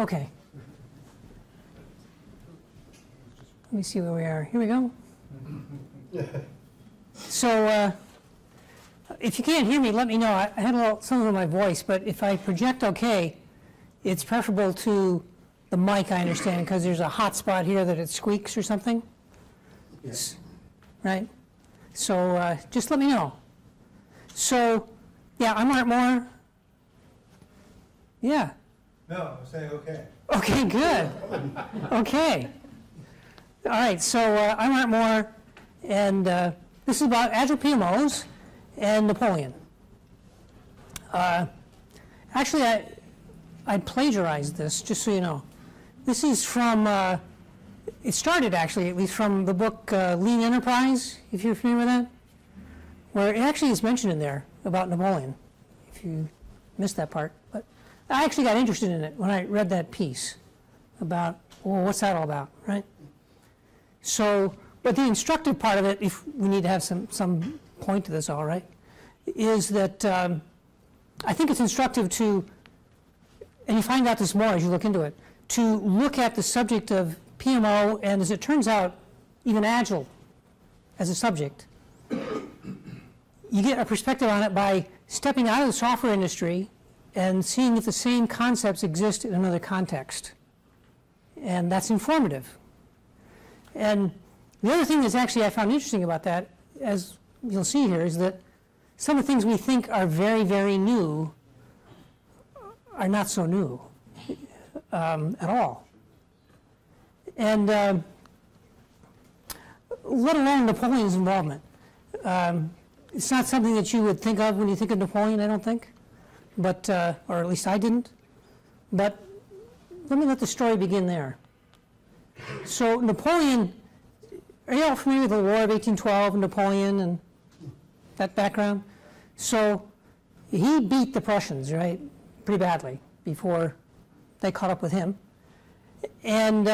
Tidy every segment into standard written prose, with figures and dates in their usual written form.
Okay. Let me see where we are. Here we go. So if you can't hear me, let me know. I had a little something in my voice, but if I project okay, it's preferable to the mic, I understand, because there's a hot spot here that it squeaks or something. Yes. Right? So just let me know. So, yeah, I'm Art Moore. Yeah. No, I'm saying okay. Okay, good. Okay. All right, so I'm Art Moore, and this is about Agile PMOs and Napoleon. Actually, I plagiarized this, just so you know. This is from, it started actually, at least from the book Lean Enterprise, if you're familiar with that, where it actually is mentioned in there about Napoleon, if you missed that part. But I actually got interested in it when I read that piece about, well, what's that all about, right? So, but the instructive part of it, if we need to have some point to this all, right, is that I think it's instructive to, and you find out this more as you look into it, to look at the subject of PMO and, as it turns out, even Agile as a subject. You get a perspective on it by stepping out of the software industry and seeing if the same concepts exist in another context. And that's informative. And the other thing that's actually I found interesting about that, as you'll see here, is that some of the things we think are very, very new are not so new at all. And let alone Napoleon's involvement. It's not something that you would think of when you think of Napoleon, I don't think, but or at least I didn't. But let me let the story begin there. So Napoleon, are you all familiar with the War of 1812 and Napoleon and that background? So he beat the Prussians, right, pretty badly before they caught up with him. And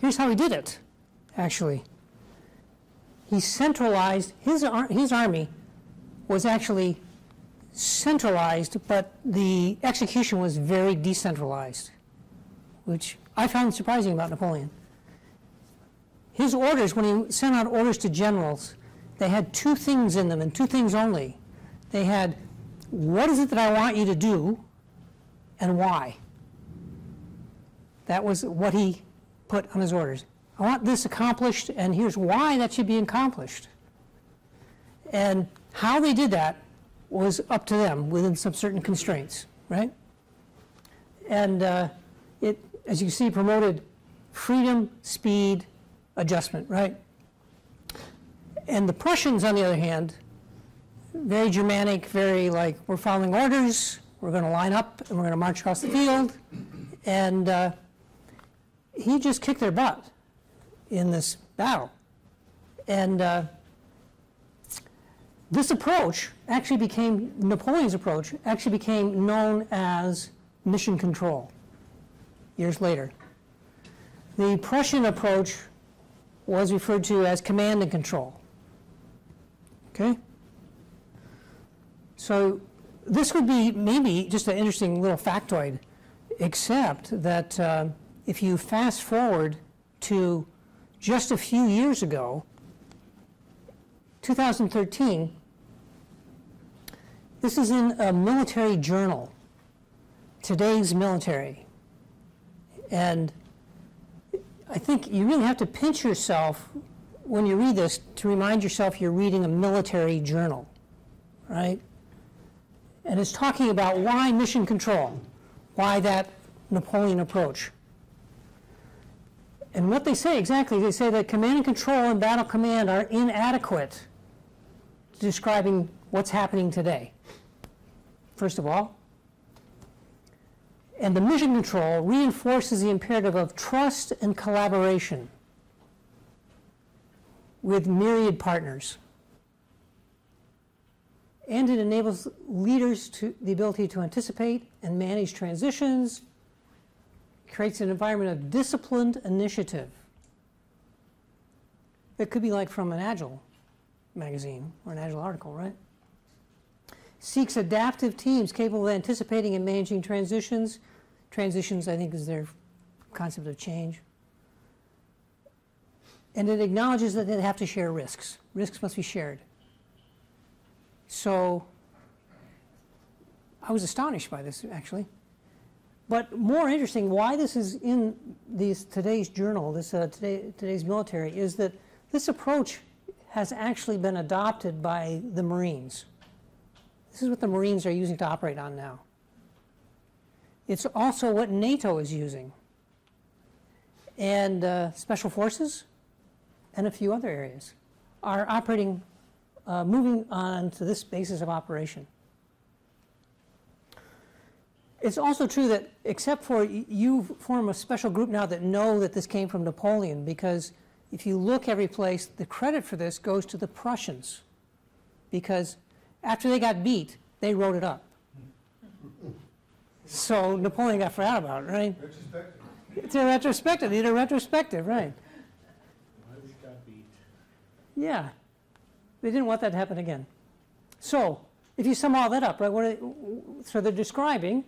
here's how he did it, actually. He centralized, his army was actually centralized, but the execution was very decentralized, which I found surprising about Napoleon. His orders, when he sent out orders to generals, they had two things in them and two things only. They had, what is it that I want you to do and why? That was what he put on his orders. I want this accomplished and here's why that should be accomplished. And how they did that was up to them within some certain constraints, right? And it, as you see, promoted freedom, speed, adjustment, right? And the Prussians, on the other hand, very Germanic, very like, we're following orders, we're going to line up, and we're going to march across the field. And he just kicked their butt in this battle. And this approach actually became, Napoleon's approach, actually became known as mission control years later. The Prussian approach was referred to as command and control. Okay? So this would be maybe just an interesting little factoid, except that if you fast forward to just a few years ago, 2013, this is in a military journal, Today's Military. And I think you really have to pinch yourself when you read this to remind yourself you're reading a military journal, right? And it's talking about why mission control, why that Napoleon approach. And what they say exactly, they say that command and control and battle command are inadequate to describing what's happening today, first of all. And the mission control reinforces the imperative of trust and collaboration with myriad partners. And it enables leaders to the ability to anticipate and manage transitions, creates an environment of disciplined initiative. That could be like from an Agile magazine or an Agile article, right? Seeks adaptive teams capable of anticipating and managing transitions, Transitions, I think, is their concept of change. And it acknowledges that they have to share risks. Risks must be shared. So I was astonished by this, actually. But more interesting, why this is in these today's journal, this today's military, is that this approach has actually been adopted by the Marines. This is what the Marines are using to operate on now. It's also what NATO is using, and Special Forces, and a few other areas are operating, moving on to this basis of operation. It's also true that, except for you form a special group now that know that this came from Napoleon, because if you look every place, the credit for this goes to the Prussians, because after they got beat, they wrote it up. So Napoleon got forgot about it, right? Retrospective. It's a retrospective. They did a retrospective, right? Got beat. Yeah. They didn't want that to happen again. So if you sum all that up, right, so they're describing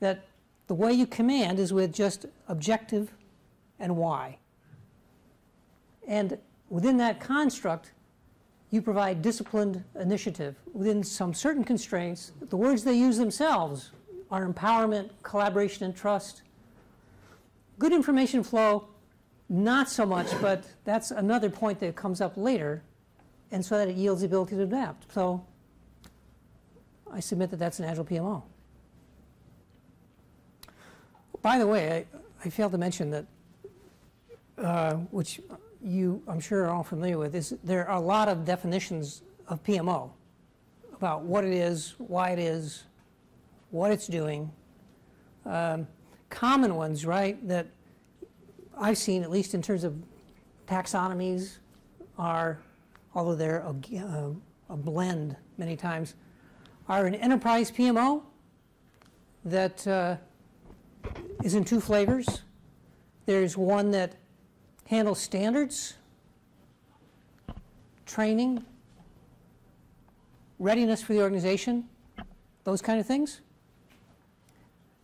that the way you command is with just objective and why. And within that construct, you provide disciplined initiative within some certain constraints. The words they use themselves are empowerment, collaboration, and trust. Good information flow, not so much, but that's another point that comes up later, and so that it yields the ability to adapt. So I submit that that's an Agile PMO. By the way, I failed to mention that, which you, I'm sure, are all familiar with, is there are a lot of definitions of PMO about what it is, why it is, what it's doing. Common ones, right, that I've seen, at least in terms of taxonomies, are, although they're a blend many times, are an enterprise PMO that is in two flavors. There's one that handles standards, training, readiness for the organization, those kind of things.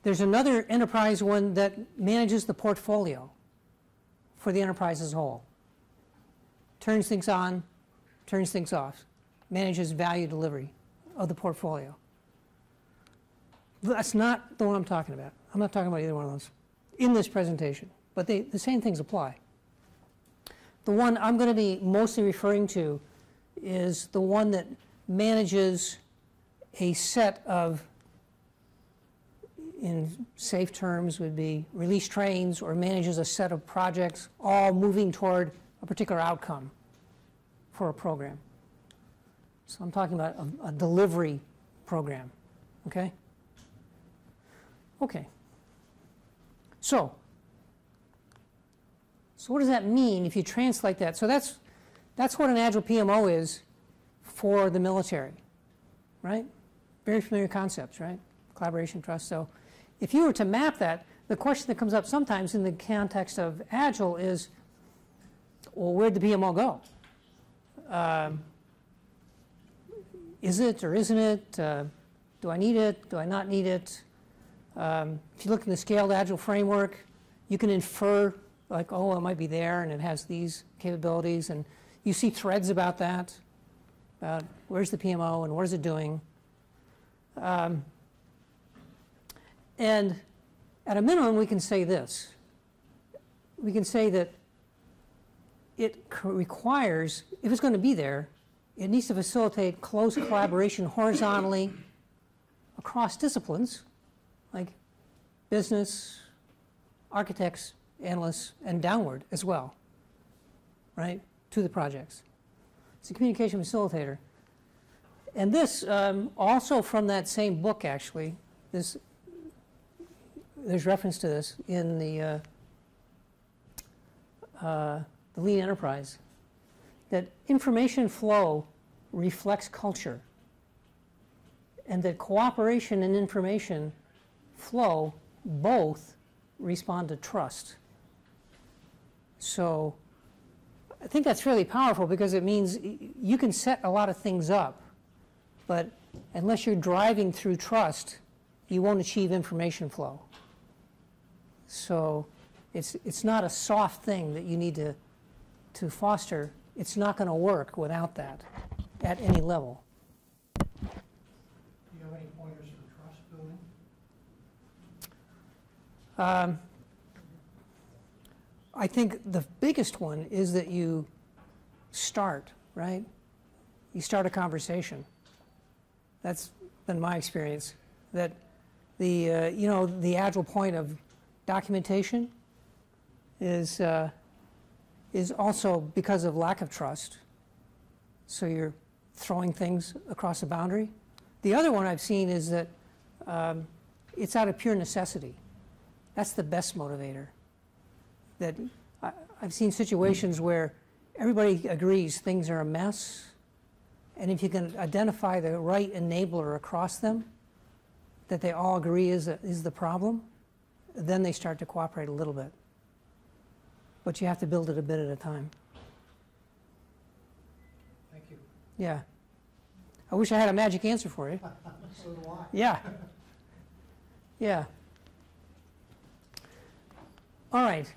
There's another enterprise one that manages the portfolio for the enterprise as a whole, turns things on, turns things off, manages value delivery of the portfolio. That's not the one I'm talking about. I'm not talking about either one of those in this presentation, but the same things apply. The one I'm going to be mostly referring to is the one that manages a set of, in SAFe terms, would be release trains, or manages a set of projects all moving toward a particular outcome for a program. So I'm talking about a delivery program, okay? Okay. So what does that mean if you translate that? So that's what an Agile PMO is for the military, right? Very familiar concepts, right? Collaboration, trust. So if you were to map that, the question that comes up sometimes in the context of Agile is, well, where'd the PMO go? Is it or isn't it? Do I need it? Do I not need it? If you look in the scaled Agile framework, you can infer, like, oh, it might be there, and it has these capabilities. And you see threads about that, about where's the PMO and what is it doing. And at a minimum, we can say this. We can say that it requires, if it's going to be there, it needs to facilitate close collaboration horizontally across disciplines, like business, architects, analysts, and downward as well, right, to the projects. It's a communication facilitator. And this, also from that same book, actually, this, there's reference to this in the Lean Enterprise, that information flow reflects culture, and that cooperation and information flow both respond to trust. So I think that's really powerful, because it means you can set a lot of things up, but unless you're driving through trust, you won't achieve information flow. So it's not a soft thing that you need to foster. It's not going to work without that at any level. Do you have any pointers for trust building? I think the biggest one is that you start, right? You start a conversation. That's been my experience. That the you know, the agile point of documentation is also because of lack of trust. So you're throwing things across a boundary. The other one I've seen is that it's out of pure necessity. That's the best motivator. That I've seen situations where everybody agrees things are a mess, and if you can identify the right enabler across them that they all agree is the problem, then they start to cooperate a little bit. But you have to build it a bit at a time. Thank you. Yeah. I wish I had a magic answer for you. So do I. Yeah. Yeah. All right.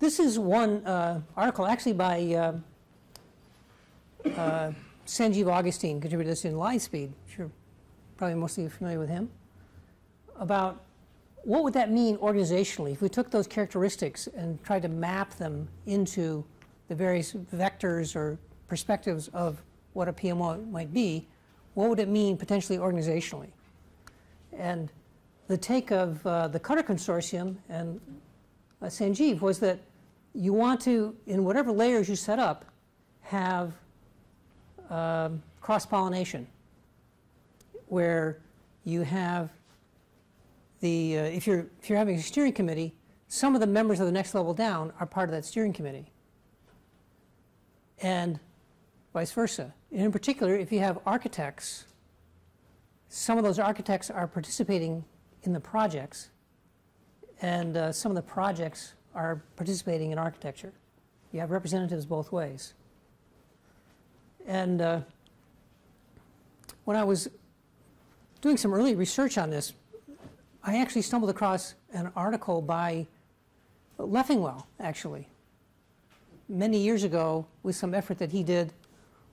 This is one article, actually by Sanjeev Augustine, contributed this in Live Speed. I'm sure probably mostly familiar with him. About what would that mean organizationally if we took those characteristics and tried to map them into the various vectors or perspectives of what a PMO might be? What would it mean potentially organizationally? And the take of the Cutter Consortium and Sanjeev was that you want to, in whatever layers you set up, have cross-pollination, where you have the if you're having a steering committee, some of the members of the next level down are part of that steering committee, and vice versa. And in particular, if you have architects, some of those architects are participating in the projects, and some of the projects are participating in architecture. You have representatives both ways. And when I was doing some early research on this, I actually stumbled across an article by Leffingwell, actually, many years ago with some effort that he did,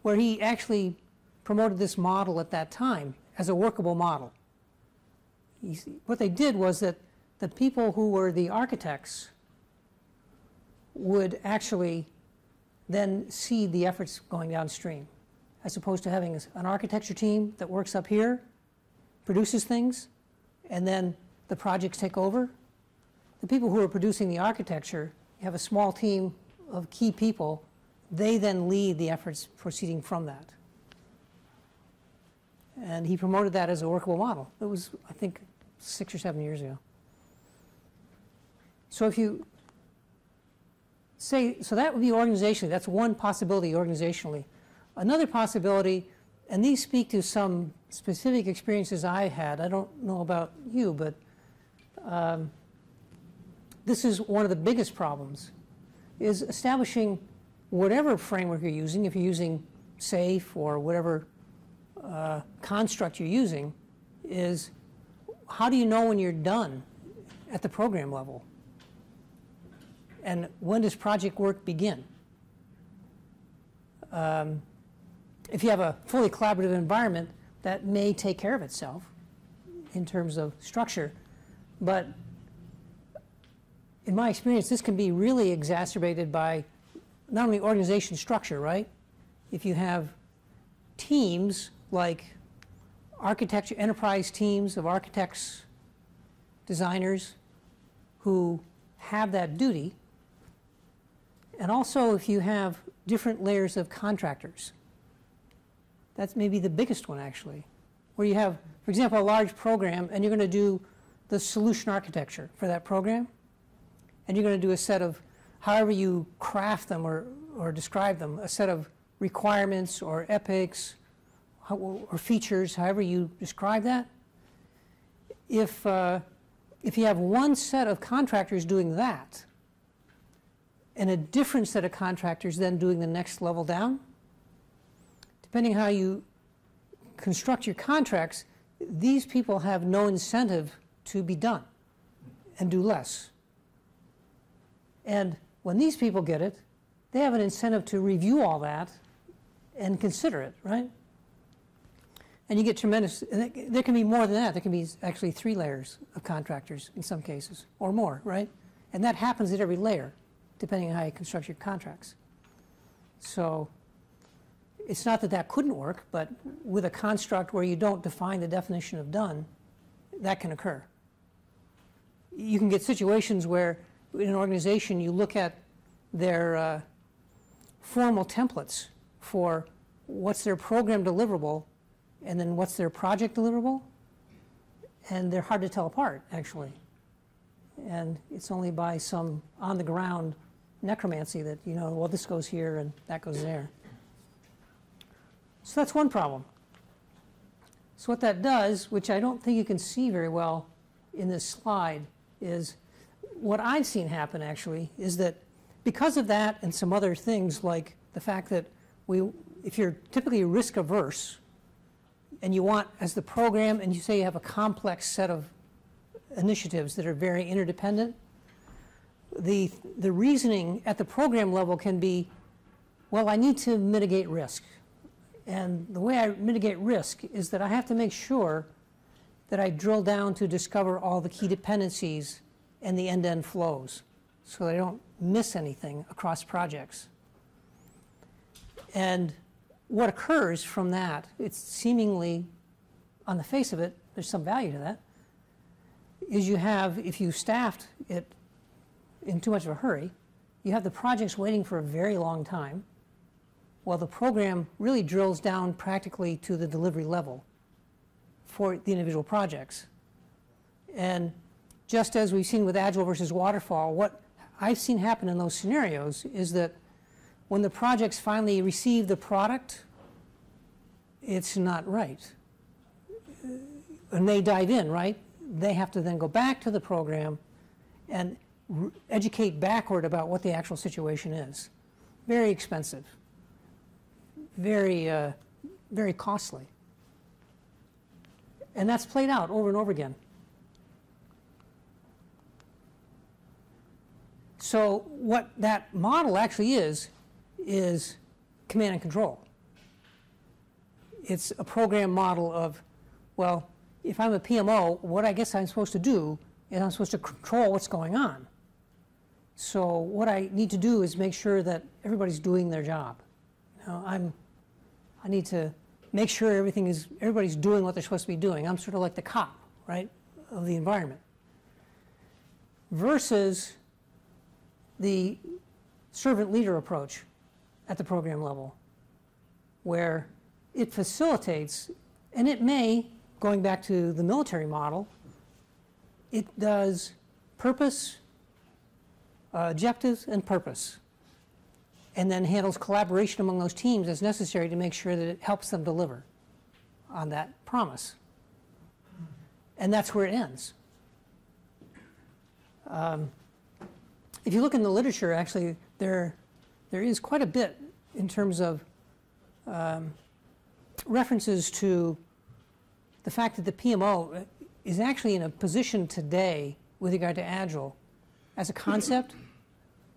where he actually promoted this model at that time as a workable model. What they did was that the people who were the architects would actually then see the efforts going downstream, as opposed to having an architecture team that works up here, produces things, and then the projects take over. The people who are producing the architecture, you have a small team of key people. They then lead the efforts proceeding from that. And he promoted that as a workable model. It was, I think, 6 or 7 years ago. So if you say, so that would be organizationally. That's one possibility organizationally. Another possibility, and these speak to some specific experiences I had. I don't know about you, but this is one of the biggest problems, is establishing whatever framework you're using. If you're using SAFe or whatever construct you're using, is how do you know when you're done at the program level? And when does project work begin? If you have a fully collaborative environment, that may take care of itself in terms of structure. But in my experience, this can be really exacerbated by not only organization structure, right? If you have teams like architecture, enterprise teams of architects, designers, who have that duty. And also, if you have different layers of contractors, that's maybe the biggest one, actually, where you have, for example, a large program, and you're going to do the solution architecture for that program, and you're going to do a set of, however you craft them or describe them, a set of requirements or epics or features, however you describe that. If you have one set of contractors doing that, and a different set of contractors then doing the next level down, depending how you construct your contracts, these people have no incentive to be done and do less. And when these people get it, they have an incentive to review all that and consider it, right? And you get tremendous, and there can be more than that. There can be actually 3 layers of contractors in some cases, or more, right? And that happens at every layer, depending on how you construct your contracts. So it's not that that couldn't work, but with a construct where you don't define the definition of done, that can occur. You can get situations where in an organization you look at their formal templates for what's their program deliverable and then what's their project deliverable, and they're hard to tell apart, actually. And it's only by some on-the-ground necromancy that you know, well, this goes here and that goes there. So that's one problem. So what that does, which I don't think you can see very well in this slide, is what I've seen happen, actually, is that because of that and some other things like the fact that if you're typically risk averse and you want, as the program, and you say you have a complex set of initiatives that are very interdependent, the reasoning at the program level can be, well, I need to mitigate risk. And the way I mitigate risk is that I have to make sure that I drill down to discover all the key dependencies and the end-to-end flows so that I don't miss anything across projects. And what occurs from that, it's seemingly, on the face of it, there's some value to that, is you have, if you staffed it in too much of a hurry, you have the projects waiting for a very long time, while the program really drills down practically to the delivery level for the individual projects. And just as we've seen with Agile versus Waterfall, what I've seen happen in those scenarios is that when the projects finally receive the product, it's not right. And they dive in, right? They have to then go back to the program and educate backward about what the actual situation is. Very expensive. Very, very costly. And that's played out over and over again. So what that model actually is command and control. It's a program model of, well, if I'm a PMO, what I guess I'm supposed to do is I'm supposed to control what's going on. So what I need to do is make sure that everybody's doing their job. You know, I need to make sure everybody's doing what they're supposed to be doing. I'm sort of like the cop, right, of the environment. Versus the servant leader approach at the program level, where it facilitates, and it may, going back to the military model, it does purpose, objectives, and purpose, and then handles collaboration among those teams as necessary to make sure that it helps them deliver on that promise. And that's where it ends. If you look in the literature, actually, there is quite a bit in terms of references to the fact that the PMO is actually in a position today with regard to Agile as a concept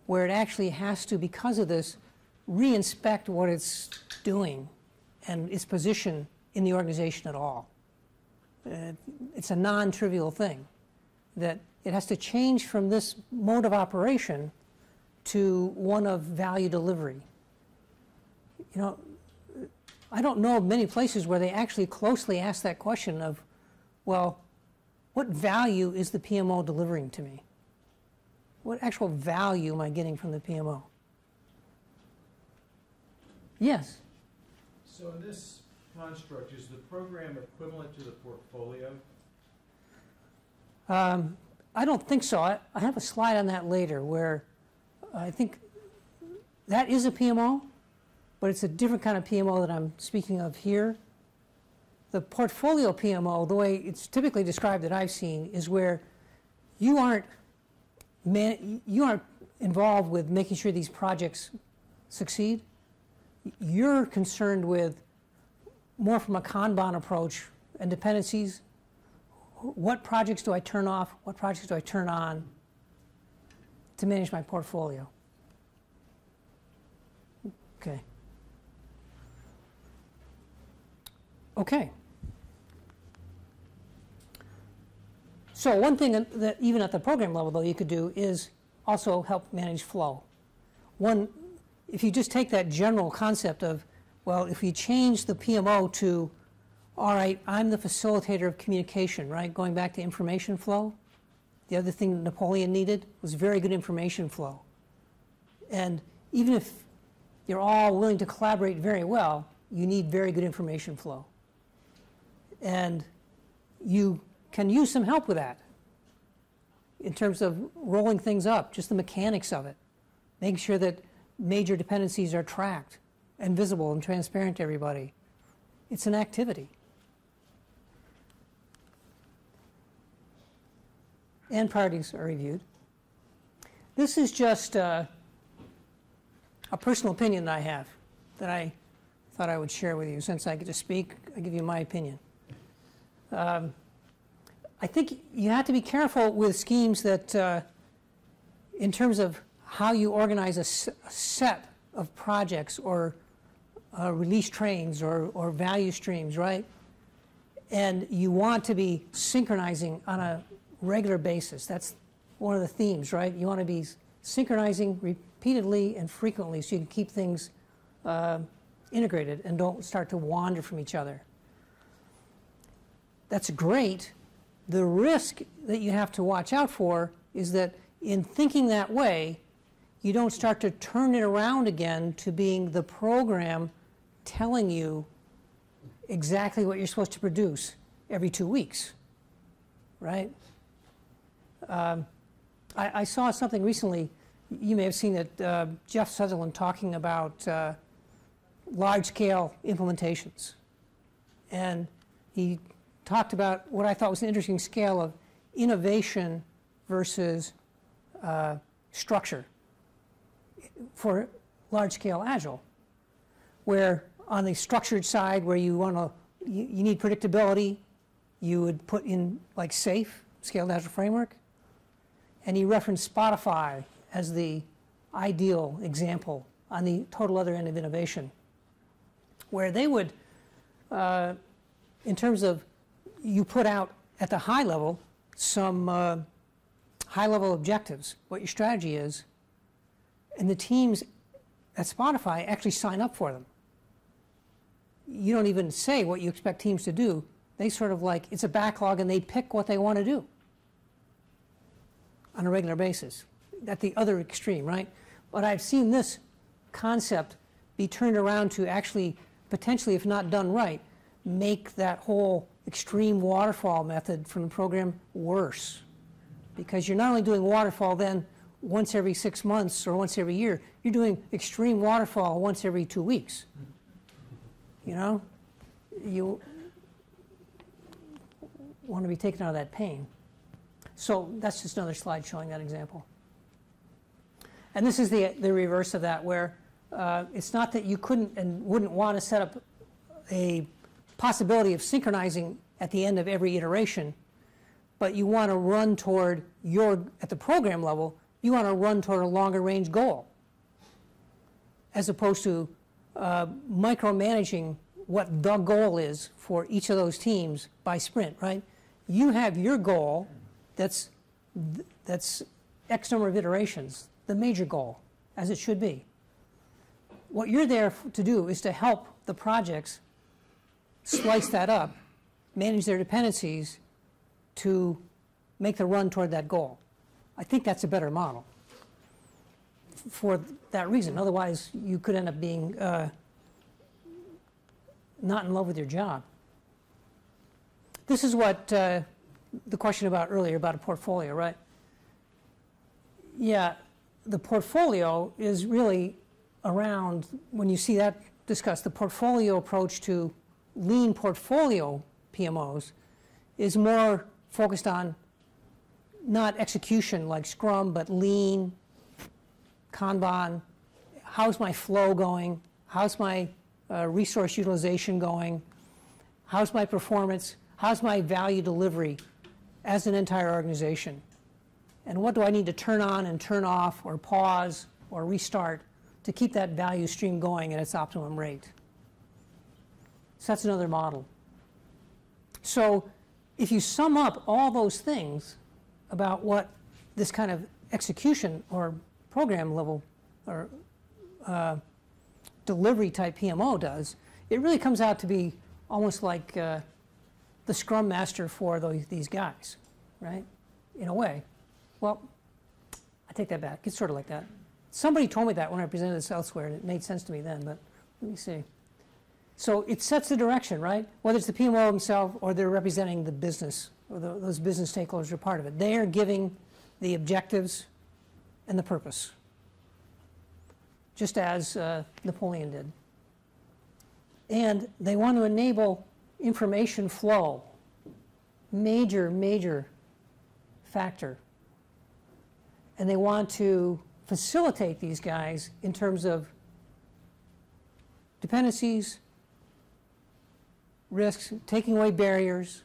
where it actually has to, because of this, re-inspect what it's doing and its position in the organization at all. It's a non-trivial thing that it has to change from this mode of operation to one of value delivery. You know, I don't know of many places where they actually closely ask that question of, well, what value is the PMO delivering to me? What actual value am I getting from the PMO? Yes? So in this construct, is the program equivalent to the portfolio? I don't think so. I have a slide on that later where I think that is a PMO, but it's a different kind of PMO that I'm speaking of here. The portfolio PMO, the way it's typically described that I've seen, is where you aren't involved with making sure these projects succeed. You're concerned with more from a Kanban approach and dependencies, what projects do I turn off? What projects do I turn on to manage my portfolio? Okay. Okay. So one thing that even at the program level, though, you could do is also help manage flow. One, if you just take that general concept of, well, if you change the PMO to, all right, I'm the facilitator of communication, right? Going back to information flow. The other thing that Napoleon needed was very good information flow. And even if you're all willing to collaborate very well, you need very good information flow. And you can use some help with that in terms of rolling things up, just the mechanics of it, making sure that major dependencies are tracked and visible and transparent to everybody. It's an activity. And priorities are reviewed. This is just a personal opinion that I have that I thought I would share with you. Since I get to speak, I give you my opinion. I think you have to be careful with schemes that, in terms of how you organize a set of projects or release trains or value streams, right? And you want to be synchronizing on a regular basis. That's one of the themes, right? You want to be synchronizing repeatedly and frequently so you can keep things integrated and don't start to wander from each other. That's great. The risk that you have to watch out for is that in thinking that way, you don't start to turn it around again to being the program telling you exactly what you're supposed to produce every 2 weeks, right? I saw something recently. You may have seen it, Jeff Sutherland talking about large-scale implementations. And he talked about what I thought was an interesting scale of innovation versus structure for large-scale Agile, where on the structured side, where you want to, you need predictability, you would put in like SAFe, Scaled Agile Framework, and he referenced Spotify as the ideal example on the total other end of innovation, where they would, in terms of you put out at the high level some high-level objectives, what your strategy is, and the teams at Spotify actually sign up for them. You don't even say what you expect teams to do. They sort of like, it's a backlog, and they pick what they want to do on a regular basis. At the other extreme, right? But I've seen this concept be turned around to actually, potentially, if not done right, make that whole extreme waterfall method from the program worse. Because you're not only doing waterfall then once every 6 months or once every year, you're doing extreme waterfall once every 2 weeks. You know? You want to be taken out of that pain. So that's just another slide showing that example. And this is the reverse of that, where it's not that you couldn't and wouldn't want to set up a possibility of synchronizing at the end of every iteration, but you want to run toward your, at the program level, you want to run toward a longer range goal, as opposed to micromanaging what the goal is for each of those teams by sprint, right? You have your goal that's X number of iterations, the major goal, as it should be. What you're there to do is to help the projects slice that up, manage their dependencies to make the run toward that goal. I think that's a better model for that reason. Otherwise, you could end up being not in love with your job. This is what the question about earlier about a portfolio, right? Yeah, the portfolio is really around, when you see that discussed, the portfolio approach to lean portfolio PMOs is more focused on not execution like Scrum, but lean, Kanban. How's my flow going? How's my resource utilization going? How's my performance? How's my value delivery? as an entire organization? And what do I need to turn on and turn off or pause or restart to keep that value stream going at its optimum rate? So that's another model. So if you sum up all those things about what this kind of execution or program level or delivery type PMO does, it really comes out to be almost like the Scrum Master for these guys, right? In a way. Well, I take that back. It's sort of like that. Somebody told me that when I presented this elsewhere, and it made sense to me then, but let me see. So it sets the direction, right? Whether it's the PMO themselves or they're representing the business, or those business stakeholders are part of it. They are giving the objectives and the purpose, just as Napoleon did. And they want to enable information flow, major, major factor. And they want to facilitate these guys in terms of dependencies, risks, taking away barriers,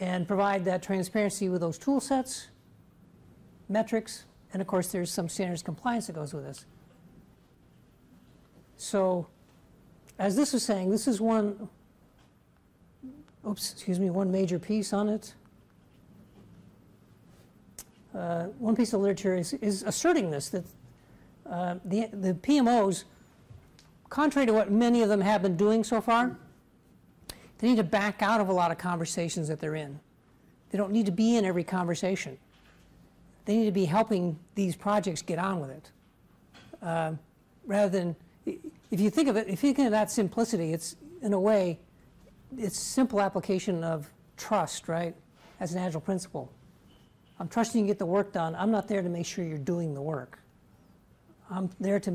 and provide that transparency with those tool sets, metrics, and of course there's some standards compliance that goes with this. So as this was saying, this is one, oops, excuse me, one major piece on it. One piece of literature is asserting this, that the PMOs, contrary to what many of them have been doing so far, they need to back out of a lot of conversations that they're in. They don't need to be in every conversation. They need to be helping these projects get on with it. Rather than, if you think of it, if you think of that simplicity, it's, in a way, it's simple application of trust, right, as an Agile principle. I'm trusting you to get the work done. I'm not there to make sure you're doing the work. I'm there to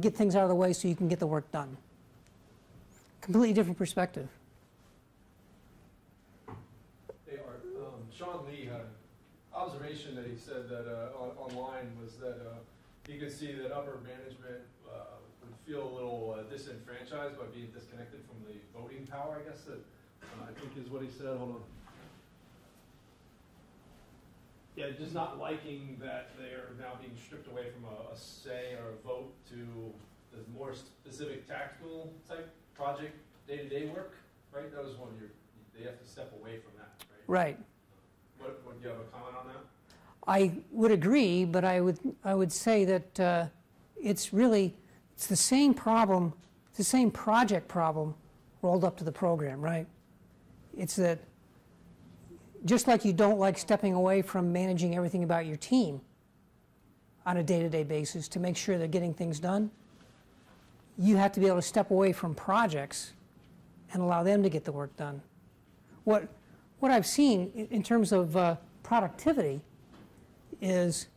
get things out of the way so you can get the work done. Completely different perspective. Hey, Art. Sean Lee had an observation that he said that online was that you could see that upper management would feel a little disenfranchised by being disconnected from the voting power, I guess, that I think is what he said. Hold on. Yeah, just not liking that they're now being stripped away from a say or a vote to the more specific tactical type project day-to-day work, right? That was one they have to step away from that, right? Right. What do you have a comment on that? I would agree, but I would say that it's the same problem, it's the same project problem rolled up to the program, right? It's that. Just like you don't like stepping away from managing everything about your team on a day-to-day basis to make sure they're getting things done, you have to be able to step away from projects and allow them to get the work done. What I've seen in terms of productivity is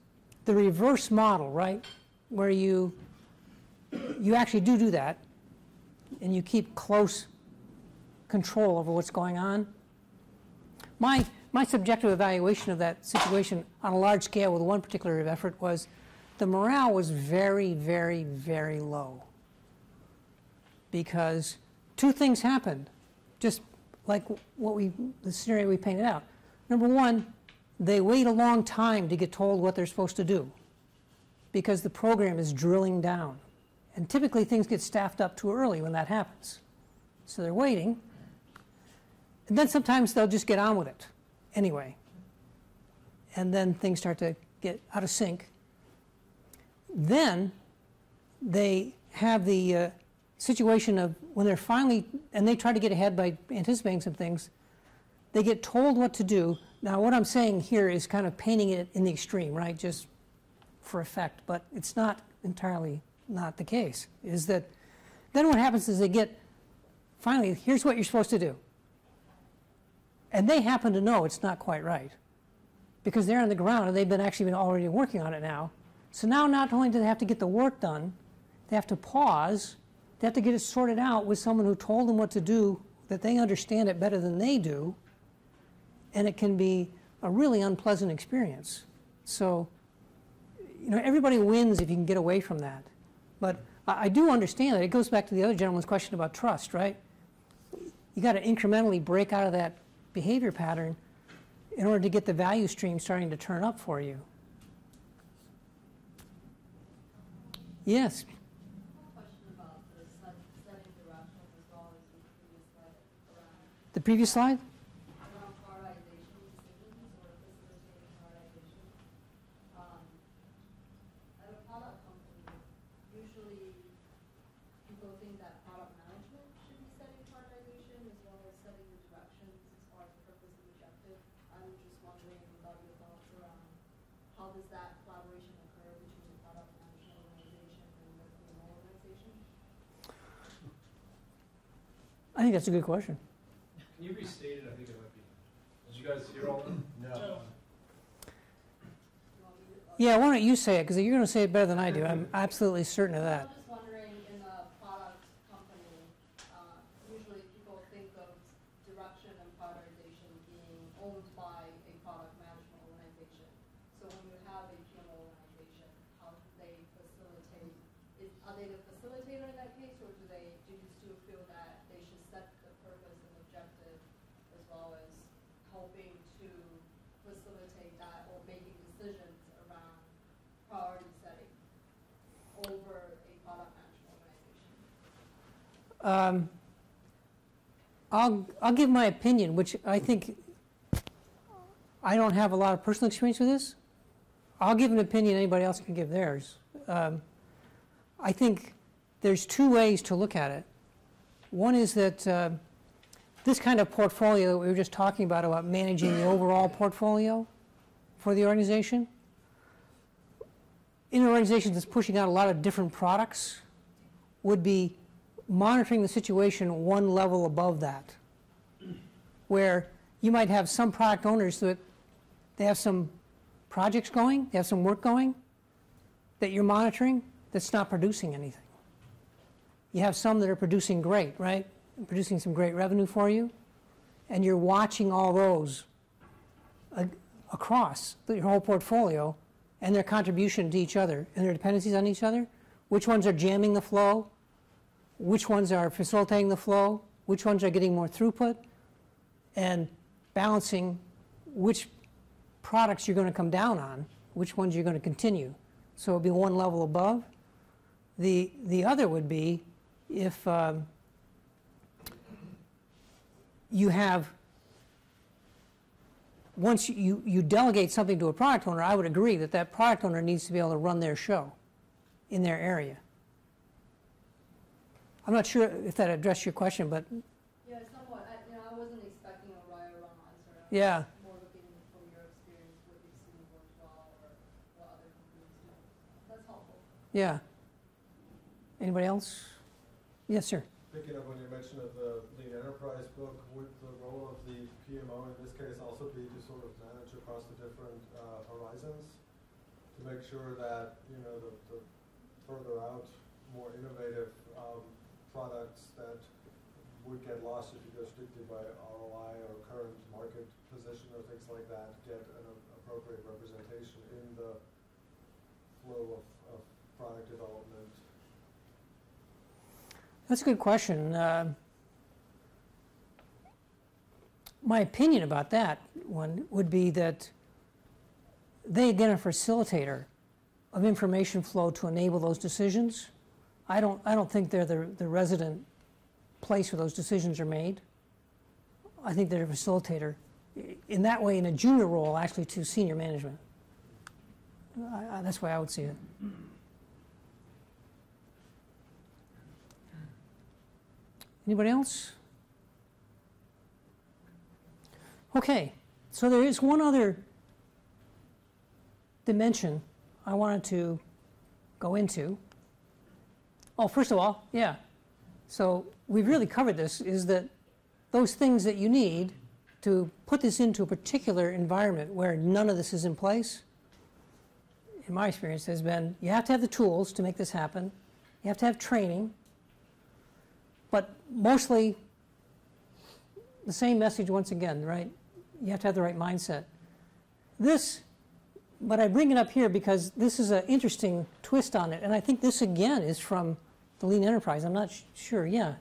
the reverse model, right? Where you actually do that, and you keep close control over what's going on. My subjective evaluation of that situation on a large scale with one particular effort was the morale was very, very, very low because two things happened, just like the scenario we painted out. Number one, they wait a long time to get told what they're supposed to do because the program is drilling down. And typically things get staffed up too early when that happens. So they're waiting. And then sometimes they'll just get on with it anyway. And then things start to get out of sync. Then they have the situation of when they're finally, and they try to get ahead by anticipating some things, they get told what to do. Now what I'm saying here is kind of painting it in the extreme, right? Just for effect, but it's not entirely not the case. Is that then what happens is they get, finally, here's what you're supposed to do. And they happen to know it's not quite right because they're on the ground and they've been already working on it now. So now not only do they have to get the work done, they have to pause, they have to get it sorted out with someone who told them what to do, that they understand it better than they do, and it can be a really unpleasant experience. So, you know, everybody wins if you can get away from that. But I do understand that. It goes back to the other gentleman's question about trust, right? You got to incrementally break out of that behavior pattern in order to get the value stream starting to turn up for you. Yes? I have a question about the setting the rationals as well as the previous slide around. The previous slide? Around prioritization decisions or facilitating prioritization. At a product company, usually people think that product management should be setting prioritization as well as setting the directions as far as the purpose and objective. I'm just wondering about your thoughts around how does that collaboration occur between the product management organization and the PMO organization? I think that's a good question. Can you restate it? I think it might be. Did you guys hear all that? No. Yeah, why don't you say it? Because you're going to say it better than I do. I'm absolutely certain of that. I'll give my opinion, which I think I don't have a lot of personal experience with this. I'll give an opinion. Anybody else can give theirs. I think there's two ways to look at it. One is that this kind of portfolio that we were just talking about managing the overall portfolio for the organization. In an organization that's pushing out a lot of different products would be monitoring the situation one level above that, where you might have some product owners that they have some projects going, they have some work going that you're monitoring that's not producing anything. You have some that are producing great, right? Producing some great revenue for you, and you're watching all those across your whole portfolio and their contribution to each other and their dependencies on each other, which ones are jamming the flow, which ones are facilitating the flow, which ones are getting more throughput, and balancing which products you're going to come down on, which ones you're going to continue. So it would be one level above. The other would be if you have, once you delegate something to a product owner, I would agree that that product owner needs to be able to run their show in their area. I'm not sure if that addressed your question, but yeah, somewhat. I wasn't expecting a right or wrong answer. Yeah. More looking from your experience, what you've seen worked well, or what other companies do. That's helpful. Yeah. Anybody else? Yes, sir. Picking up on your mention of the Lean Enterprise book, would the role of the PMO in this case also be to sort of manage across the different horizons to make sure that the further out, more innovative products that would get lost if you go strictly by ROI or current market position or things like that get an appropriate representation in the flow of product development? That's a good question. My opinion about that one would be that they get a facilitator of information flow to enable those decisions. I don't think they're the resident place where those decisions are made. I think they're a facilitator, in that way, in a junior role, actually, to senior management. That's why I would see it. Anybody else? Okay, so there is one other dimension I wanted to go into. Oh, first of all, yeah. So we've really covered this, is that those things that you need to put this into a particular environment where none of this is in place, in my experience, has been you have to have the tools to make this happen. You have to have training. But mostly the same message once again, right? You have to have the right mindset. This, but I bring it up here because this is an interesting twist on it. And I think this, again, is from the Lean Enterprise. I'm not sure. Yeah,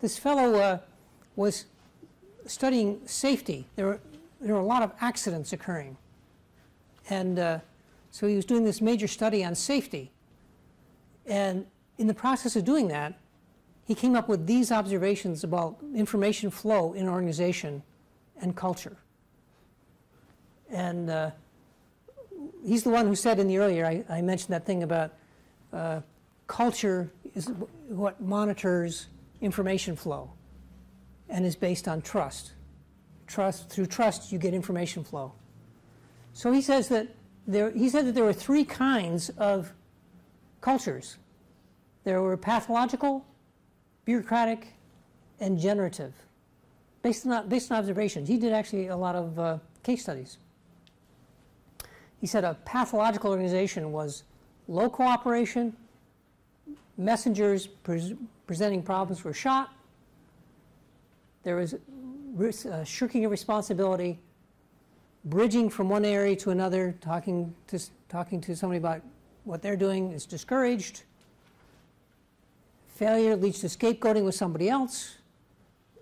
this fellow was studying safety. There were a lot of accidents occurring. And so he was doing this major study on safety. And in the process of doing that, he came up with these observations about information flow in organization and culture. And he's the one who said in the earlier, I mentioned that thing about culture is what monitors information flow and is based on trust. Through trust, you get information flow. So he says that there were three kinds of cultures. There were pathological, bureaucratic, and generative, based on observations. He did actually a lot of case studies. He said a pathological organization was low cooperation, messengers presenting problems were shot, there was shirking of responsibility, bridging from one area to another, talking to somebody about what they're doing is discouraged. Failure leads to scapegoating with somebody else,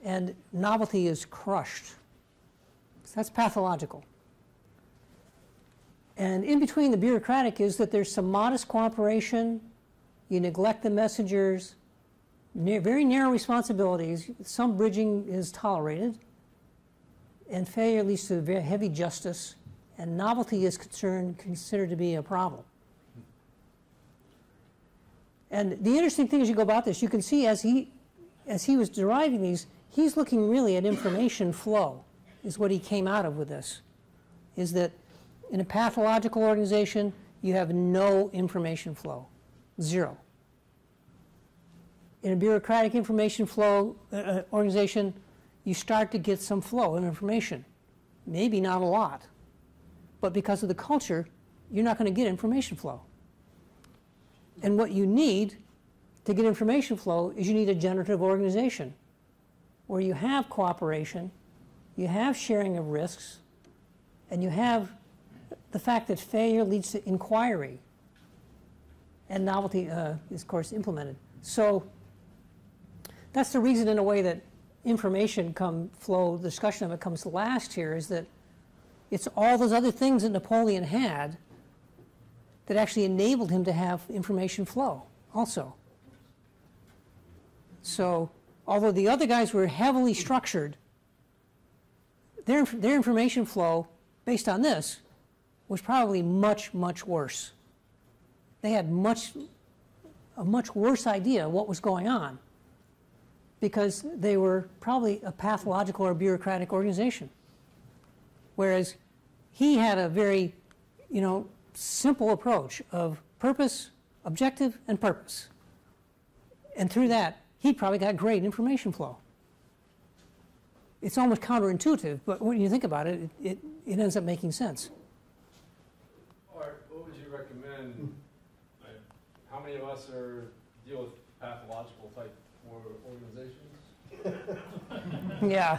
and novelty is crushed. So that's pathological. And in between the bureaucratic is that there's some modest cooperation, you neglect the messengers, very narrow responsibilities, some bridging is tolerated, and failure leads to very heavy justice, and novelty is considered to be a problem. And the interesting thing as you go about this, you can see as he was deriving these, he's looking really at information flow, is what he came out of with this, is that in a pathological organization, you have no information flow, zero. In a bureaucratic information flow organization, you start to get some flow of information, maybe not a lot, but because of the culture, you're not going to get information flow. And what you need to get information flow is you need a generative organization where you have cooperation, you have sharing of risks, and you have the fact that failure leads to inquiry and novelty is, of course, implemented. So that's the reason, in a way, that information flow, the discussion of it comes last here, is that it's all those other things that Napoleon had that actually enabled him to have information flow also. So although the other guys were heavily structured, their information flow, based on this, was probably much, much worse. They had a much worse idea of what was going on because they were probably a pathological or bureaucratic organization. Whereas he had a very, simple approach of purpose, objective, and purpose. And through that, he probably got great information flow. It's almost counterintuitive, but when you think about it, it ends up making sense. Art, what would you recommend? Like, how many of us deal with pathological type organizations? Yeah.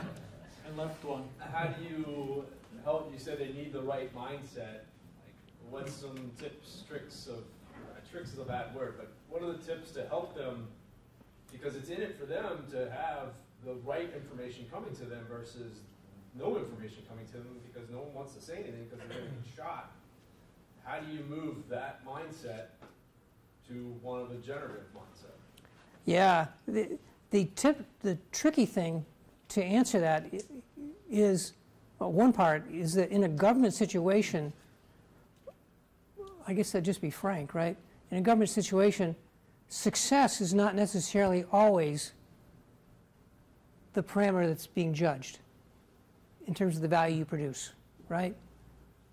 I left one. How do you help? You said they need the right mindset. What's some tips, tricks is a bad word, but what are the tips to help them, because it's in it for them to have the right information coming to them versus no information coming to them because no one wants to say anything because they're going to get shot. How do you move that mindset to one of the generative mindset? Yeah, the tricky thing to answer that is, one part is that in a government situation, I guess that'd just be frank, right? In a government situation, success is not necessarily always the parameter that's being judged in terms of the value you produce, right?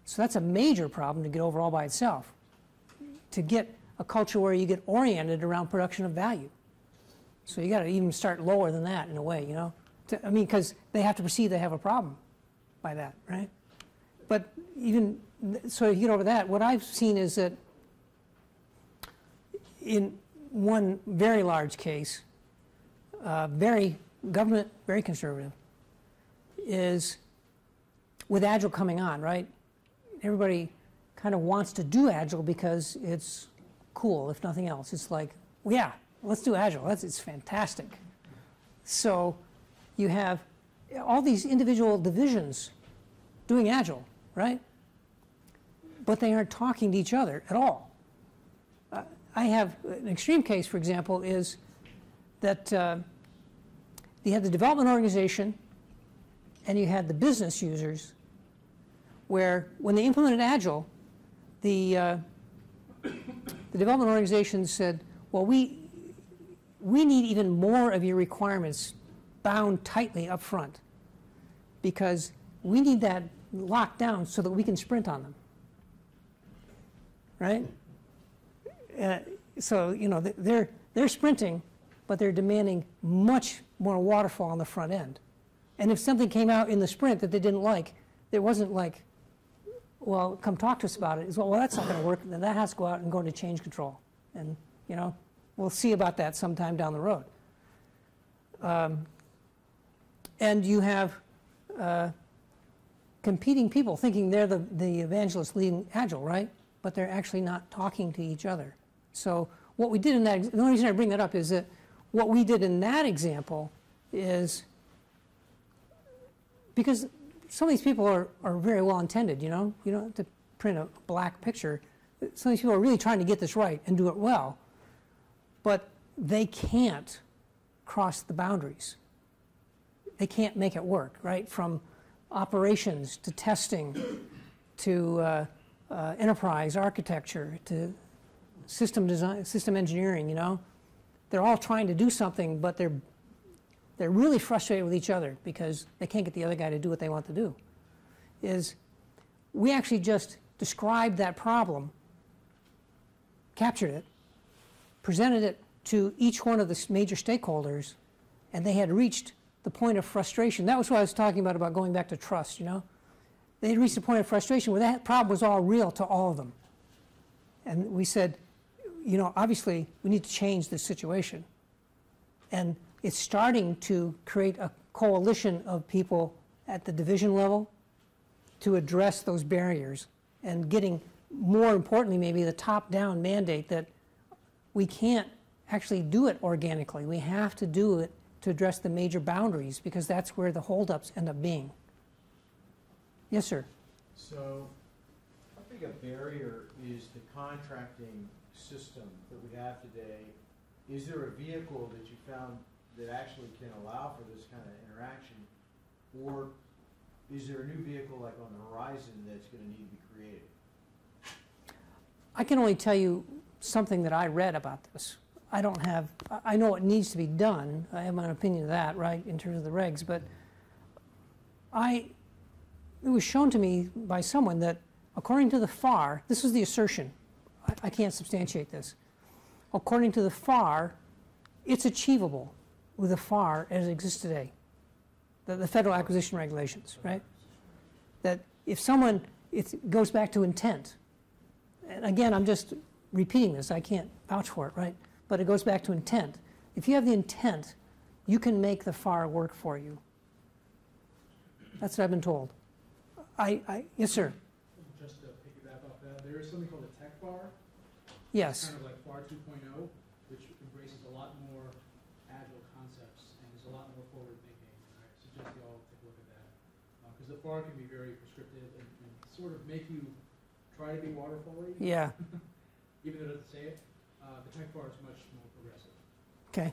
So that's a major problem to get over all by itself, to get a culture where you get oriented around production of value. So you got to even start lower than that in a way, because they have to perceive they have a problem by that, right? But even so, you get over that. What I've seen is that in one very large case, very conservative, is with Agile coming on, right? Everybody kind of wants to do Agile because it's cool, if nothing else. It's like, well, yeah, let's do Agile. It's fantastic. So you have all these individual divisions doing Agile, right? But they aren't talking to each other at all. I have an extreme case, for example, is that you had the development organization and you had the business users, where when they implemented Agile, the development organization said, well, we need even more of your requirements bound tightly up front, because we need that locked down so that we can sprint on them, right? So, you know, they're sprinting, but they're demanding much more waterfall on the front end. And if something came out in the sprint that they didn't like, it wasn't like, well, come talk to us about it. It's, well, that's not going to work. Then that has to go out and go into change control. And, you know, we'll see about that sometime down the road. And you have competing people thinking they're the evangelists leading Agile, right? But they're actually not talking to each other. So what we did in that, the only reason I bring that up is that what we did in that example is because some of these people are very well intended, you know? You don't have to print a black picture. Some of these people are really trying to get this right and do it well, but they can't cross the boundaries. They can't make it work, right? From operations to testing to enterprise architecture to system design, system engineering, you know? They're all trying to do something, but they're really frustrated with each other because they can't get the other guy to do what they want to do. Is we actually just described that problem, captured it, presented it to each one of the major stakeholders, and they had reached the point of frustration. That was what I was talking about going back to trust, you know? They had reached the point of frustration where that problem was all real to all of them. And we said, you know, obviously, we need to change this situation. And it's starting to create a coalition of people at the division level to address those barriers and getting, more importantly, maybe the top-down mandate that we can't actually do it organically. We have to do it to address the major boundaries, because that's where the holdups end up being. Yes, sir? So how big a barrier is the contracting system that we have today? Is there a vehicle that you found that actually can allow for this kind of interaction? Or is there a new vehicle like on the horizon that's going to need to be created? I can only tell you something that I read about this. I know it needs to be done. I have my opinion of that, right, in terms of the regs, but it was shown to me by someone that according to the FAR, this is the assertion, I can't substantiate this. According to the FAR, it's achievable with the FAR as it exists today, the Federal Acquisition Regulations, right? That if someone, it goes back to intent. And again, I'm just repeating this, I can't vouch for it, right? But it goes back to intent. If you have the intent, you can make the FAR work for you. That's what I've been told. Yes, sir? Just to piggyback off that, there is something called a tech bar. Yes. It's kind of like FAR 2.0, which embraces a lot more Agile concepts and is a lot more forward thinking. I suggest you all take a look at that. Because the FAR can be very prescriptive and sort of make you try to be waterfall-y. Yeah. Even though it doesn't say it. The tech bar is much more progressive. Okay.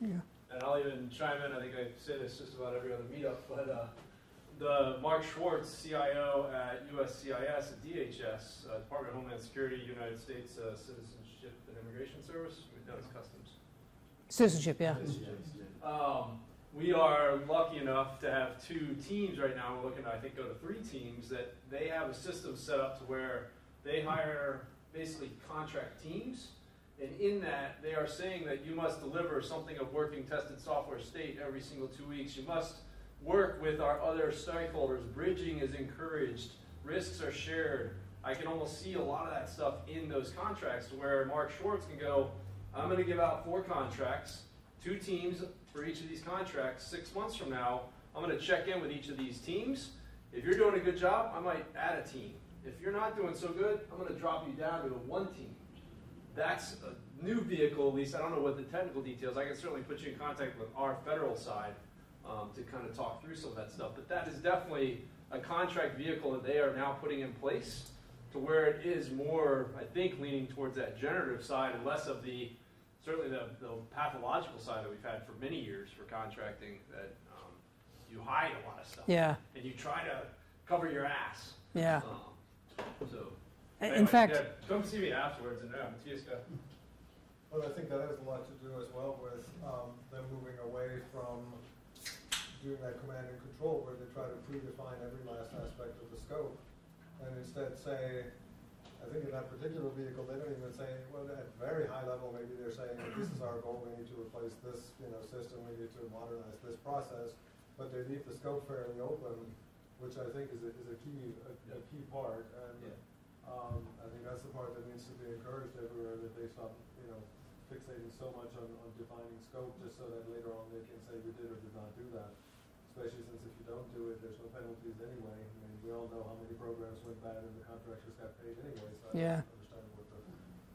Yeah. And I'll even chime in. I think I say this just about every other meetup, but the Mark Schwartz, CIO at USCIS at DHS, Department of Homeland Security, United States Citizenship and Immigration Service. No, it's Customs. Citizenship, yeah. Citizenship. We are lucky enough to have two teams right now. We're looking to, I think, go to three teams that they have a system set up to where they hire basically contract teams, and in that they are saying that you must deliver something of working tested software state every single 2 weeks. You must work with our other stakeholders. Bridging is encouraged. Risks are shared. I can almost see a lot of that stuff in those contracts where Mark Schwartz can go, I'm going to give out 4 contracts, 2 teams for each of these contracts. 6 months from now, I'm going to check in with each of these teams. If you're doing a good job, I might add a team. If you're not doing so good, I'm going to drop you down to a 1 team. That's a new vehicle, at least. I don't know what the technical details. I can certainly put you in contact with our federal side. to kind of talk through some of that stuff. But that is definitely a contract vehicle that they are now putting in place to where it is more, I think, leaning towards that generative side and less of the, certainly the pathological side that we've had for many years for contracting, that you hide a lot of stuff. Yeah. And you try to cover your ass. Yeah. So, anyway, in fact, yeah, come see me afterwards and Well, I think that has a lot to do as well with them moving away from doing that command and control where they try to predefine every last aspect of the scope, and instead say, I think in that particular vehicle, they don't even say, well, at very high level, maybe they're saying, this is our goal, we need to replace this system, we need to modernize this process, but they leave the scope fairly open, which I think is a key part, and I think that's the part that needs to be encouraged everywhere, that they stop fixating so much on defining scope just so that later on they can say we did or did not do that. Especially since if you don't do it, there's no penalties anyway. I mean, we all know how many programs went bad and the contractors got paid anyway, so I don't understand what the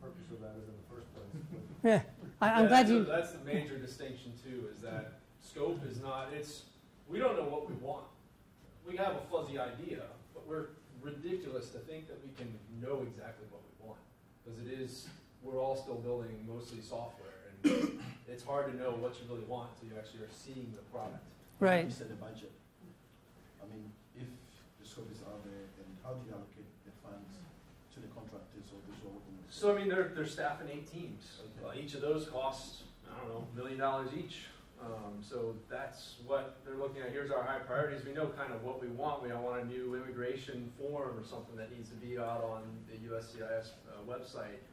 purpose of that is in the first place. Yeah, I'm glad you... That's the major distinction, too, is that scope is not... We don't know what we want. We have a fuzzy idea, but we're ridiculous to think that we can know exactly what we want, because it is... We're all still building mostly software, and it's hard to know what you really want until you actually are seeing the product. Right. You said the budget. I mean, if the scope is out there, then how do you allocate the funds to the contractors or those who are working? So I mean, they're staffing 8 teams. Okay. Each of those costs, I don't know, $1 million each. So that's what they're looking at. Here's our high priorities. We know kind of what we want. We don't want a new immigration form or something that needs to be out on the USCIS website.